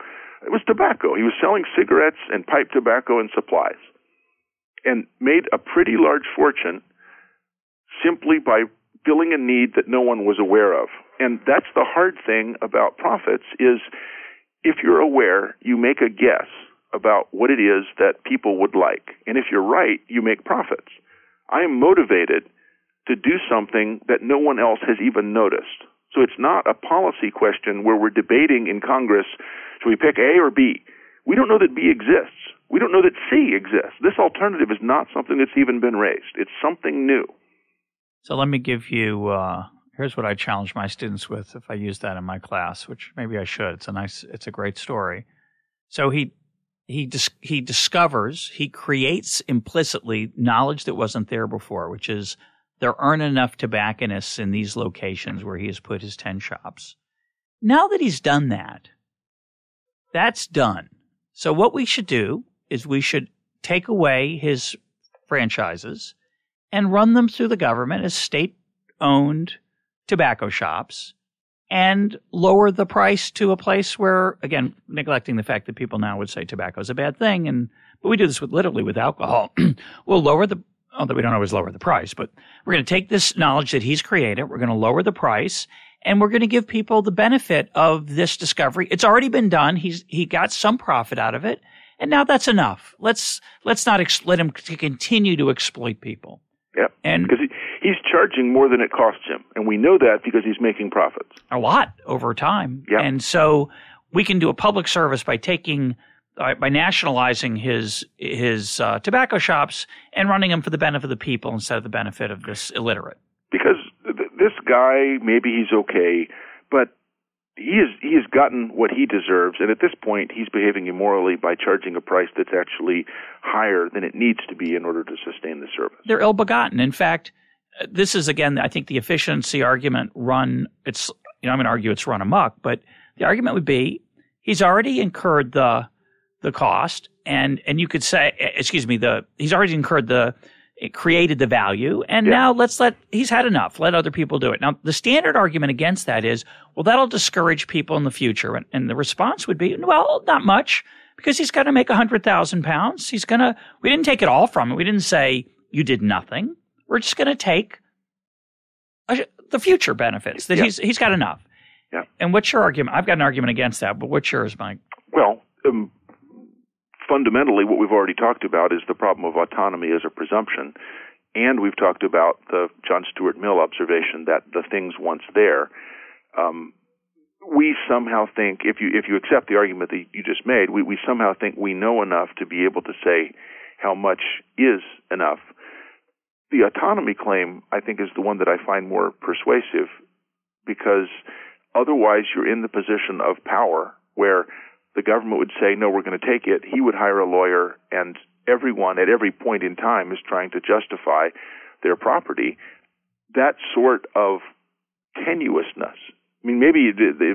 It was tobacco. He was selling cigarettes and pipe tobacco and supplies and made a pretty large fortune simply by filling a need that no one was aware of. And that's the hard thing about profits is if you're aware, you make a guess about what it is that people would like. And if you're right, you make profits. I am motivated to do something that no one else has even noticed. So it's not a policy question where we're debating in Congress, should we pick A or B? We don't know that B exists. We don't know that C exists. This alternative is not something that's even been raised. It's something new. So let me give you... Uh... Here's what I challenge my students with if I use that in my class, which maybe I should. It's a nice, it's a great story. So he, he, dis, he discovers, he creates implicitly knowledge that wasn't there before, which is there aren't enough tobacconists in these locations where he has put his ten shops. Now that he's done that, that's done. So what we should do is we should take away his franchises and run them through the government as state-owned tobacco shops and lower the price to a place where, again, neglecting the fact that people now would say tobacco is a bad thing, and but we do this with literally with alcohol. We'll lower the – although we don't always lower the price, but we're going to take this knowledge that he's created. We're going to lower the price, and we're going to give people the benefit of this discovery. It's already been done. He's he got some profit out of it, and now that's enough. Let's let's not ex- let him c- continue to exploit people. Yeah, because he, he's charging more than it costs him, and we know that because he's making profits. A lot over time. Yep. And so we can do a public service by taking uh, – by nationalizing his his uh, tobacco shops and running them for the benefit of the people instead of the benefit of this illiterate. Because th- this guy, maybe he's okay, but he is, he has gotten what he deserves, and at this point he's behaving immorally by charging a price that's actually higher than it needs to be in order to sustain the service. They're ill-begotten. In fact – this is, again, I think the efficiency argument run – it's, you know, I'm going to argue it's run amok, but the argument would be he's already incurred the the cost and, and you could say – excuse me, the he's already incurred the – it created the value and yeah. Now let's let – he's had enough. Let other people do it. Now the standard argument against that is, well, that'll discourage people in the future, and, and the response would be, well, not much because he's going to make one hundred thousand pounds. He's going to – we didn't take it all from him. We didn't say you did nothing. We're just going to take a, the future benefits that yeah. he's he's got enough. Yeah. And what's your argument? I've got an argument against that, but what's yours, Mike? Well, um, fundamentally, what we've already talked about is the problem of autonomy as a presumption, and we've talked about the John Stuart Mill observation that the things once there. Um, we somehow think, if you if you accept the argument that you just made, we, we somehow think we know enough to be able to say how much is enough. The autonomy claim, I think, is the one that I find more persuasive because otherwise you're in the position of power where the government would say, no, we're going to take it. He would hire a lawyer, and everyone at every point in time is trying to justify their property. That sort of tenuousness. I mean, maybe the, the,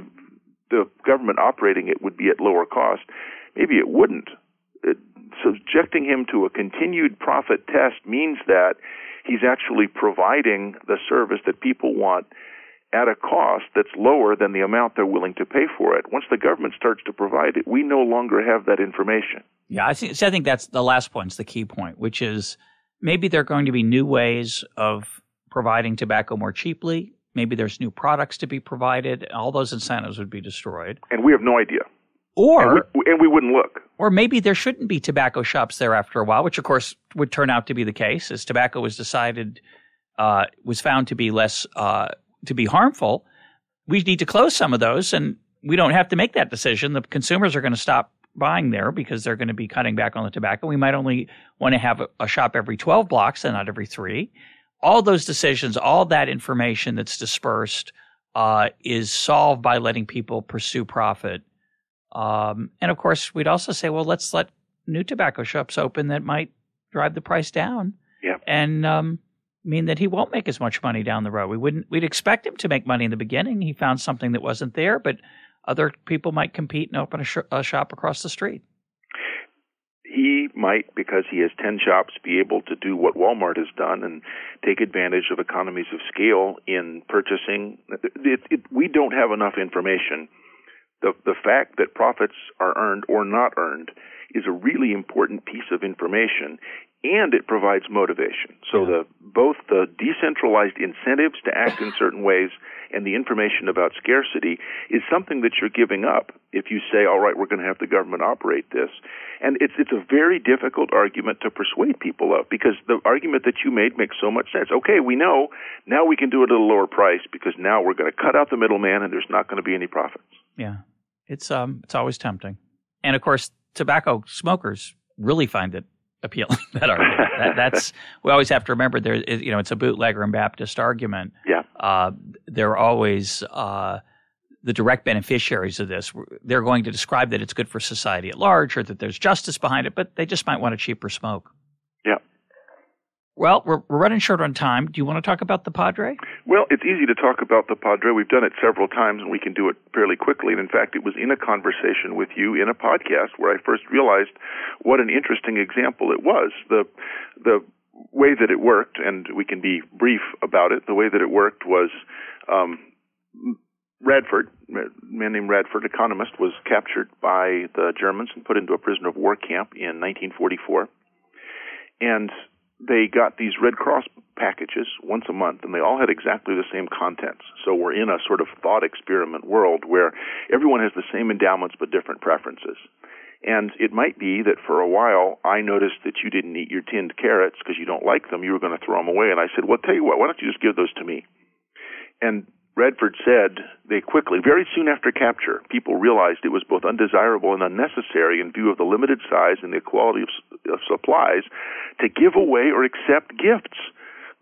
the government operating it would be at lower cost. Maybe it wouldn't. It, subjecting him to a continued profit test means that he's actually providing the service that people want at a cost that's lower than the amount they're willing to pay for it. Once the government starts to provide it, we no longer have that information. Yeah, I see, so I think that's the last point, is the key point, which is maybe there are going to be new ways of providing tobacco more cheaply. Maybe there's new products to be provided. All those incentives would be destroyed. And we have no idea. Or and we, and we wouldn't look. Or maybe there shouldn't be tobacco shops there after a while, which, of course, would turn out to be the case, as tobacco was decided, uh, was found to be less uh, to be harmful. We need to close some of those, and we don't have to make that decision. The consumers are going to stop buying there because they're going to be cutting back on the tobacco. We might only want to have a, a shop every twelve blocks and not every three. All those decisions, all that information that's dispersed uh, is solved by letting people pursue profit. Um, and, of course, we'd also say, well, let's let new tobacco shops open that might drive the price down. Yeah. And um, mean that he won't make as much money down the road. We wouldn't. We'd expect him to make money in the beginning. He found something that wasn't there, but other people might compete and open a, sh- a shop across the street. He might, because he has ten shops, be able to do what Walmart has done and take advantage of economies of scale in purchasing. It, it, we don't have enough information. The, the fact that profits are earned or not earned is a really important piece of information, and it provides motivation. So yeah. the both the decentralized incentives to act in certain ways and the information about scarcity is something that you're giving up if you say, all right, we're going to have the government operate this. And it's it's a very difficult argument to persuade people of, because the argument that you made makes so much sense. Okay, we know, now we can do it at a lower price because now we're going to cut out the middleman and there's not going to be any profits. Yeah, it's um, it's always tempting. And, of course, tobacco smokers really find it appealing, that argument. That, that's, we always have to remember, there, you know, it's a bootlegger and Baptist argument. Yeah. Uh, they're always uh, the direct beneficiaries of this. They're going to describe that it's good for society at large or that there's justice behind it, but they just might want a cheaper smoke. Yeah. Well, we're, we're running short on time. Do you want to talk about the Padre? Well, it's easy to talk about the Padre. We've done it several times, and we can do it fairly quickly. And in fact, it was in a conversation with you in a podcast where I first realized what an interesting example it was. The the way that it worked, and we can be brief about it, the way that it worked was um, Radford, a man named Radford, economist, was captured by the Germans and put into a prisoner of war camp in nineteen forty-four. And they got these Red Cross packages once a month, and they all had exactly the same contents. So we're in a sort of thought experiment world where everyone has the same endowments but different preferences. And it might be that for a while I noticed that you didn't eat your tinned carrots because you don't like them. You were going to throw them away. And I said, well, tell you what, why don't you just give those to me? And Radford said they quickly, very soon after capture, people realized it was both undesirable and unnecessary in view of the limited size and the quality of, of supplies to give away or accept gifts.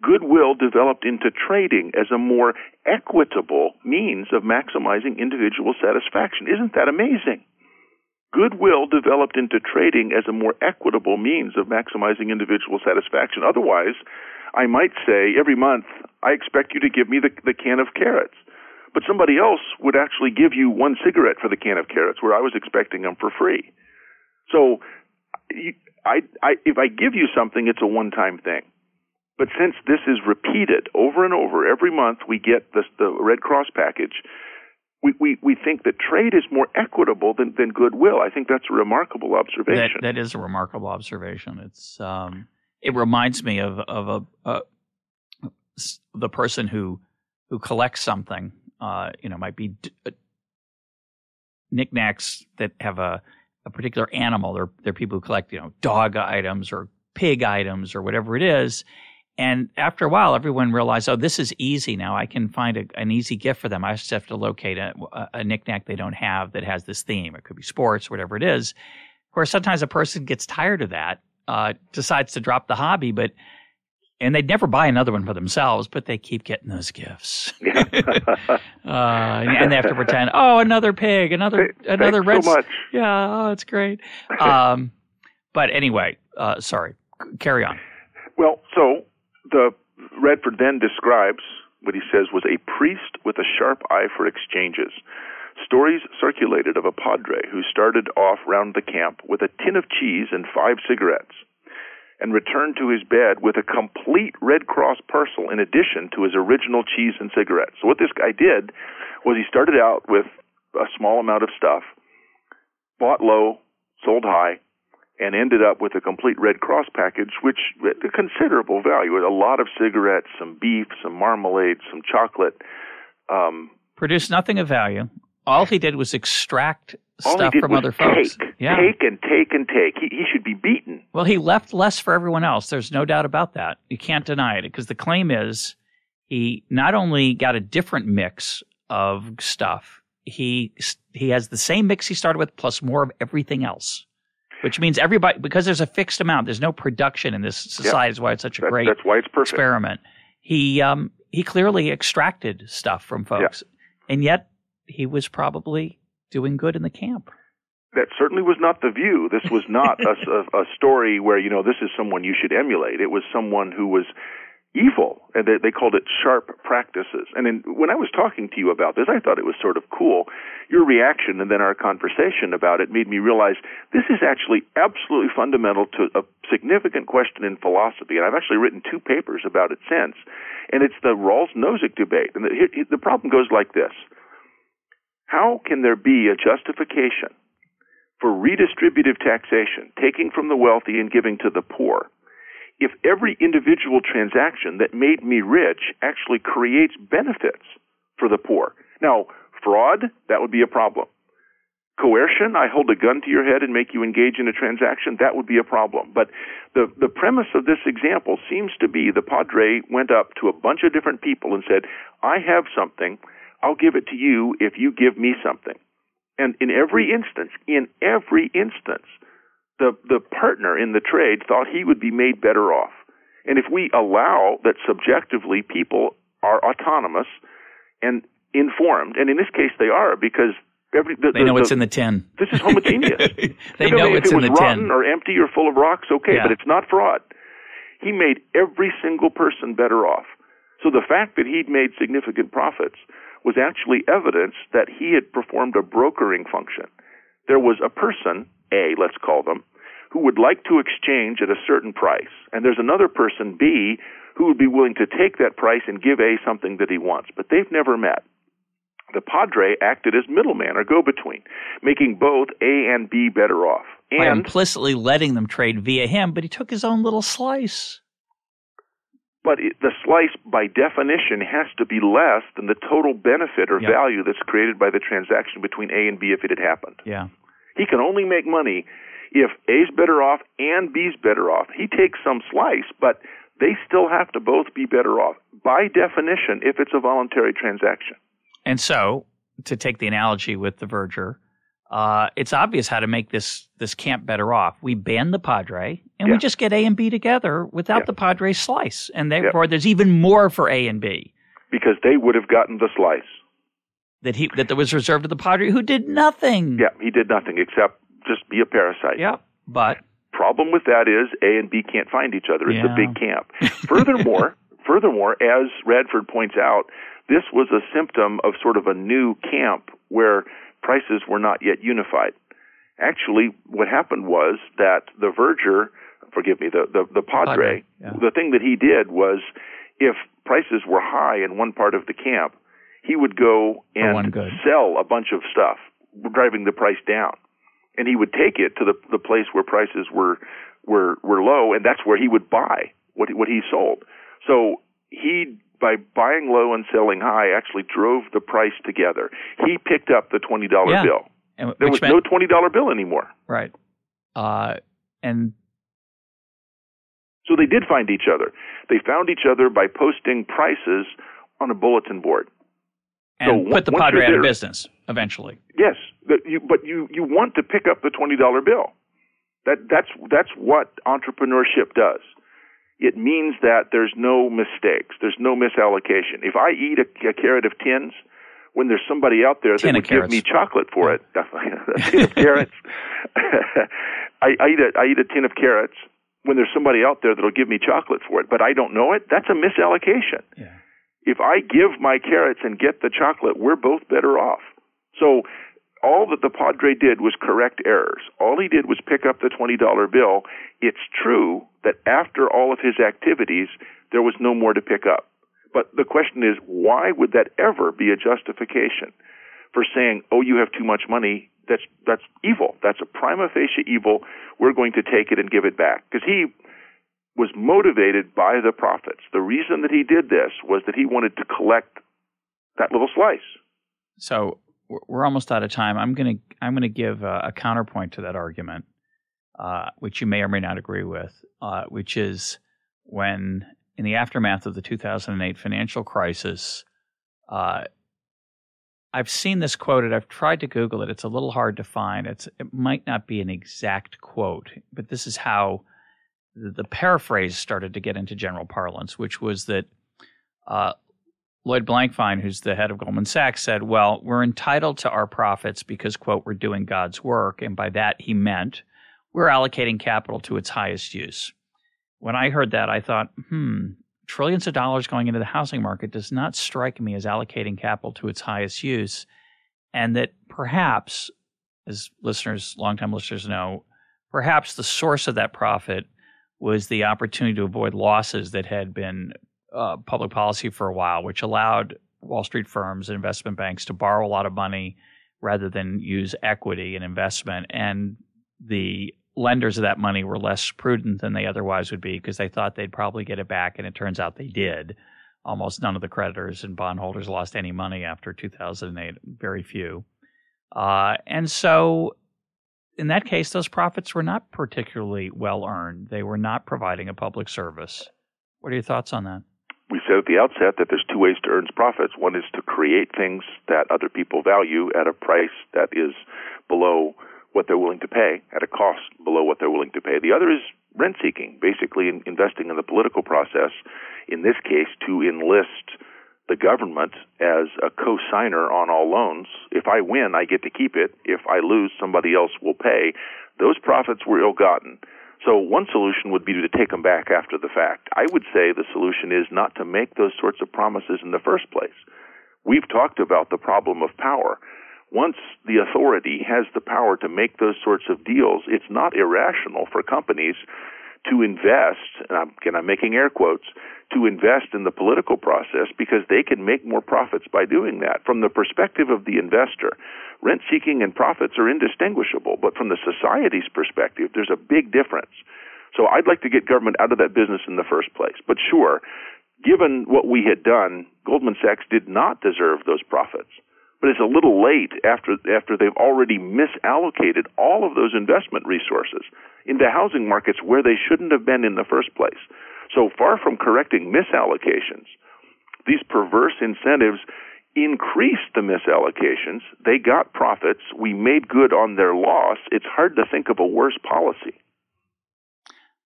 Goodwill developed into trading as a more equitable means of maximizing individual satisfaction. Isn't that amazing? Goodwill developed into trading as a more equitable means of maximizing individual satisfaction. Otherwise, I might say every month, I expect you to give me the, the can of carrots. But somebody else would actually give you one cigarette for the can of carrots, where I was expecting them for free. So I, I, if I give you something, it's a one-time thing. But since this is repeated over and over, every month we get this, the Red Cross package, we, we, we think that trade is more equitable than, than goodwill. I think that's a remarkable observation. That, that is a remarkable observation. It's um, it reminds me of, of a... a the person who who collects something, uh, you know, might be d- uh, knickknacks that have a, a particular animal. There, there are people who collect, you know, dog items or pig items or whatever it is. And after a while, everyone realized, oh, this is easy now. I can find a, an easy gift for them. I just have to locate a, a knickknack they don't have that has this theme. It could be sports, whatever it is. Of course, sometimes a person gets tired of that, uh, decides to drop the hobby, but And they'd never buy another one for themselves, but they keep getting those gifts. uh, and they have to pretend, oh, another pig, another another red. So much. Yeah, oh, it's great. Um, but anyway, uh, sorry, carry on. Well, so the Radford then describes what he says was a priest with a sharp eye for exchanges. Stories circulated of a padre who started off round the camp with a tin of cheese and five cigarettes, and returned to his bed with a complete Red Cross parcel in addition to his original cheese and cigarettes. So what this guy did was he started out with a small amount of stuff, bought low, sold high, and ended up with a complete Red Cross package, which had a considerable value, with a lot of cigarettes, some beef, some marmalade, some chocolate. Um, Produced nothing of value. All he did was extract stuff from other folks. Take, yeah. take and take and take. He, he should be beaten. Well, he left less for everyone else. There's no doubt about that. You can't deny it, because the claim is he not only got a different mix of stuff, he he has the same mix he started with plus more of everything else, which means everybody, because there's a fixed amount, there's no production in this society. Yeah. That's why it's such a that, great that's why it's perfect. experiment. He, um, he clearly extracted stuff from folks, yeah. and yet he was probably doing good in the camp. That certainly was not the view. This was not a, a, a story where, you know, this is someone you should emulate. It was someone who was evil, and they, they called it sharp practices. And in, when I was talking to you about this, I thought it was sort of cool. Your reaction and then our conversation about it made me realize this is actually absolutely fundamental to a significant question in philosophy, and I've actually written two papers about it since, and it's the Rawls-Nozick debate. And the, the problem goes like this. How can there be a justification for redistributive taxation, taking from the wealthy and giving to the poor, if every individual transaction that made me rich actually creates benefits for the poor? Now, fraud, that would be a problem. Coercion, I hold a gun to your head and make you engage in a transaction, that would be a problem. But the, the premise of this example seems to be the padre went up to a bunch of different people and said, I have something, I'll give it to you if you give me something. And in every instance, in every instance, the, the partner in the trade thought he would be made better off. And if we allow that subjectively people are autonomous and informed, and in this case they are, because every the, they the, know the, it's in the tin. This is homogeneous. they you know, know it's in the tin. If it was rotten or empty or full of rocks, okay, yeah. but it's not fraud. He made every single person better off. So the fact that he'd made significant profits was actually evidence that he had performed a brokering function. There was a person, A, let's call them, who would like to exchange at a certain price. And there's another person, B, who would be willing to take that price and give A something that he wants. But they've never met. The padre acted as middleman or go-between, making both A and B better off. And by implicitly letting them trade via him, but he took his own little slice. But the slice, by definition, has to be less than the total benefit or yep. value that's created by the transaction between A and B if it had happened. Yeah. He can only make money if A's better off and B's better off. He takes some slice, but they still have to both be better off, by definition, if it's a voluntary transaction. And so, to take the analogy with the verger, uh, it's obvious how to make this, this camp better off. We ban the padre, and yeah. we just get A and B together without yeah. the padre's slice. And therefore, yeah. there's even more for A and B. Because they would have gotten the slice. That he that was reserved to the padre, who did nothing. Yeah, he did nothing except just be a parasite. Yeah, but problem with that is A and B can't find each other. It's yeah. a big camp. Furthermore, furthermore, as Radford points out, this was a symptom of sort of a new camp where prices were not yet unified. Actually, what happened was that the verger, forgive me, the, the, the padre, padre yeah. the thing that he did was if prices were high in one part of the camp, he would go and sell a bunch of stuff, driving the price down. And he would take it to the, the place where prices were, were, were low, and that's where he would buy what, what he sold. So he... by buying low and selling high, actually drove the price together. He picked up the twenty dollar yeah. bill. And there was meant, no twenty dollar bill anymore. Right. Uh, and so they did find each other. They found each other by posting prices on a bulletin board. And so put the padre out of business eventually. Yes, but you, but you, you want to pick up the twenty dollar bill. That, that's, that's what entrepreneurship does. it means that there's no mistakes. There's no misallocation. If I eat a, a carrot of tins, when there's somebody out there that would give me chocolate for it, a tin of carrots. I, I, eat a, I eat a tin of carrots when there's somebody out there that'll give me chocolate for it, but I don't know it. That's a misallocation. Yeah. If I give my carrots and get the chocolate, we're both better off. So all that the Padre did was correct errors. All he did was pick up the twenty dollar bill. It's true that after all of his activities, there was no more to pick up. But the question is, why would that ever be a justification for saying, oh, you have too much money? That's that's evil. That's a prima facie evil. We're going to take it and give it back. Because he was motivated by the profits. The reason that he did this was that he wanted to collect that little slice. So we're almost out of time. I'm going to I'm going to give a, a counterpoint to that argument, uh, which you may or may not agree with, uh, which is when in the aftermath of the two thousand eight financial crisis, uh, I've seen this quoted. I've tried to Google it. It's a little hard to find. It's it might not be an exact quote, but this is how the, the paraphrase started to get into general parlance, which was that uh, Lloyd Blankfein, who's the head of Goldman Sachs, said, well, we're entitled to our profits because, quote, we're doing God's work. And by that, he meant we're allocating capital to its highest use. When I heard that, I thought, hmm, trillions of dollars going into the housing market does not strike me as allocating capital to its highest use. And that perhaps, as listeners, longtime listeners know, perhaps the source of that profit was the opportunity to avoid losses that had been uh, public policy for a while, which allowed Wall Street firms and investment banks to borrow a lot of money rather than use equity and investment. And the lenders of that money were less prudent than they otherwise would be because they thought they'd probably get it back, and it turns out they did. Almost none of the creditors and bondholders lost any money after two thousand eight, very few. Uh, and so in that case, those profits were not particularly well-earned. They were not providing a public service. What are your thoughts on that? We said at the outset that there's two ways to earn profits. One is to create things that other people value at a price that is below what they're willing to pay, at a cost below what they're willing to pay. The other is rent-seeking, basically in investing in the political process, in this case to enlist the government as a co-signer on all loans. If I win, I get to keep it. If I lose, somebody else will pay. Those profits were ill-gotten. So one solution would be to take them back after the fact. I would say the solution is not to make those sorts of promises in the first place. We've talked about the problem of power. Once the authority has the power to make those sorts of deals, it's not irrational for companies to invest, and I'm, and I'm making air quotes, to invest in the political process because they can make more profits by doing that. From the perspective of the investor, rent-seeking and profits are indistinguishable, but from the society's perspective, there's a big difference. So I'd like to get government out of that business in the first place. But sure, given what we had done, Goldman Sachs did not deserve those profits. But it's a little late after after they've already misallocated all of those investment resources into housing markets where they shouldn't have been in the first place. So far from correcting misallocations, these perverse incentives increased the misallocations. They got profits. We made good on their loss. It's hard to think of a worse policy.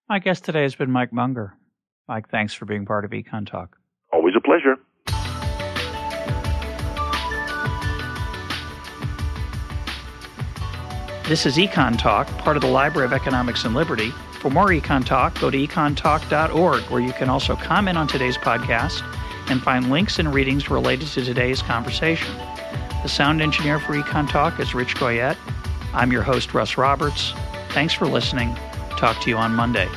My guest today has been Mike Munger. Mike, thanks for being part of Econ Talk. Always a pleasure. This is Econ Talk, part of the Library of Economics and Liberty. For more Econ Talk, go to econ talk dot org, where you can also comment on today's podcast and find links and readings related to today's conversation. The sound engineer for Econ Talk is Rich Goyette. I'm your host, Russ Roberts. Thanks for listening. Talk to you on Monday.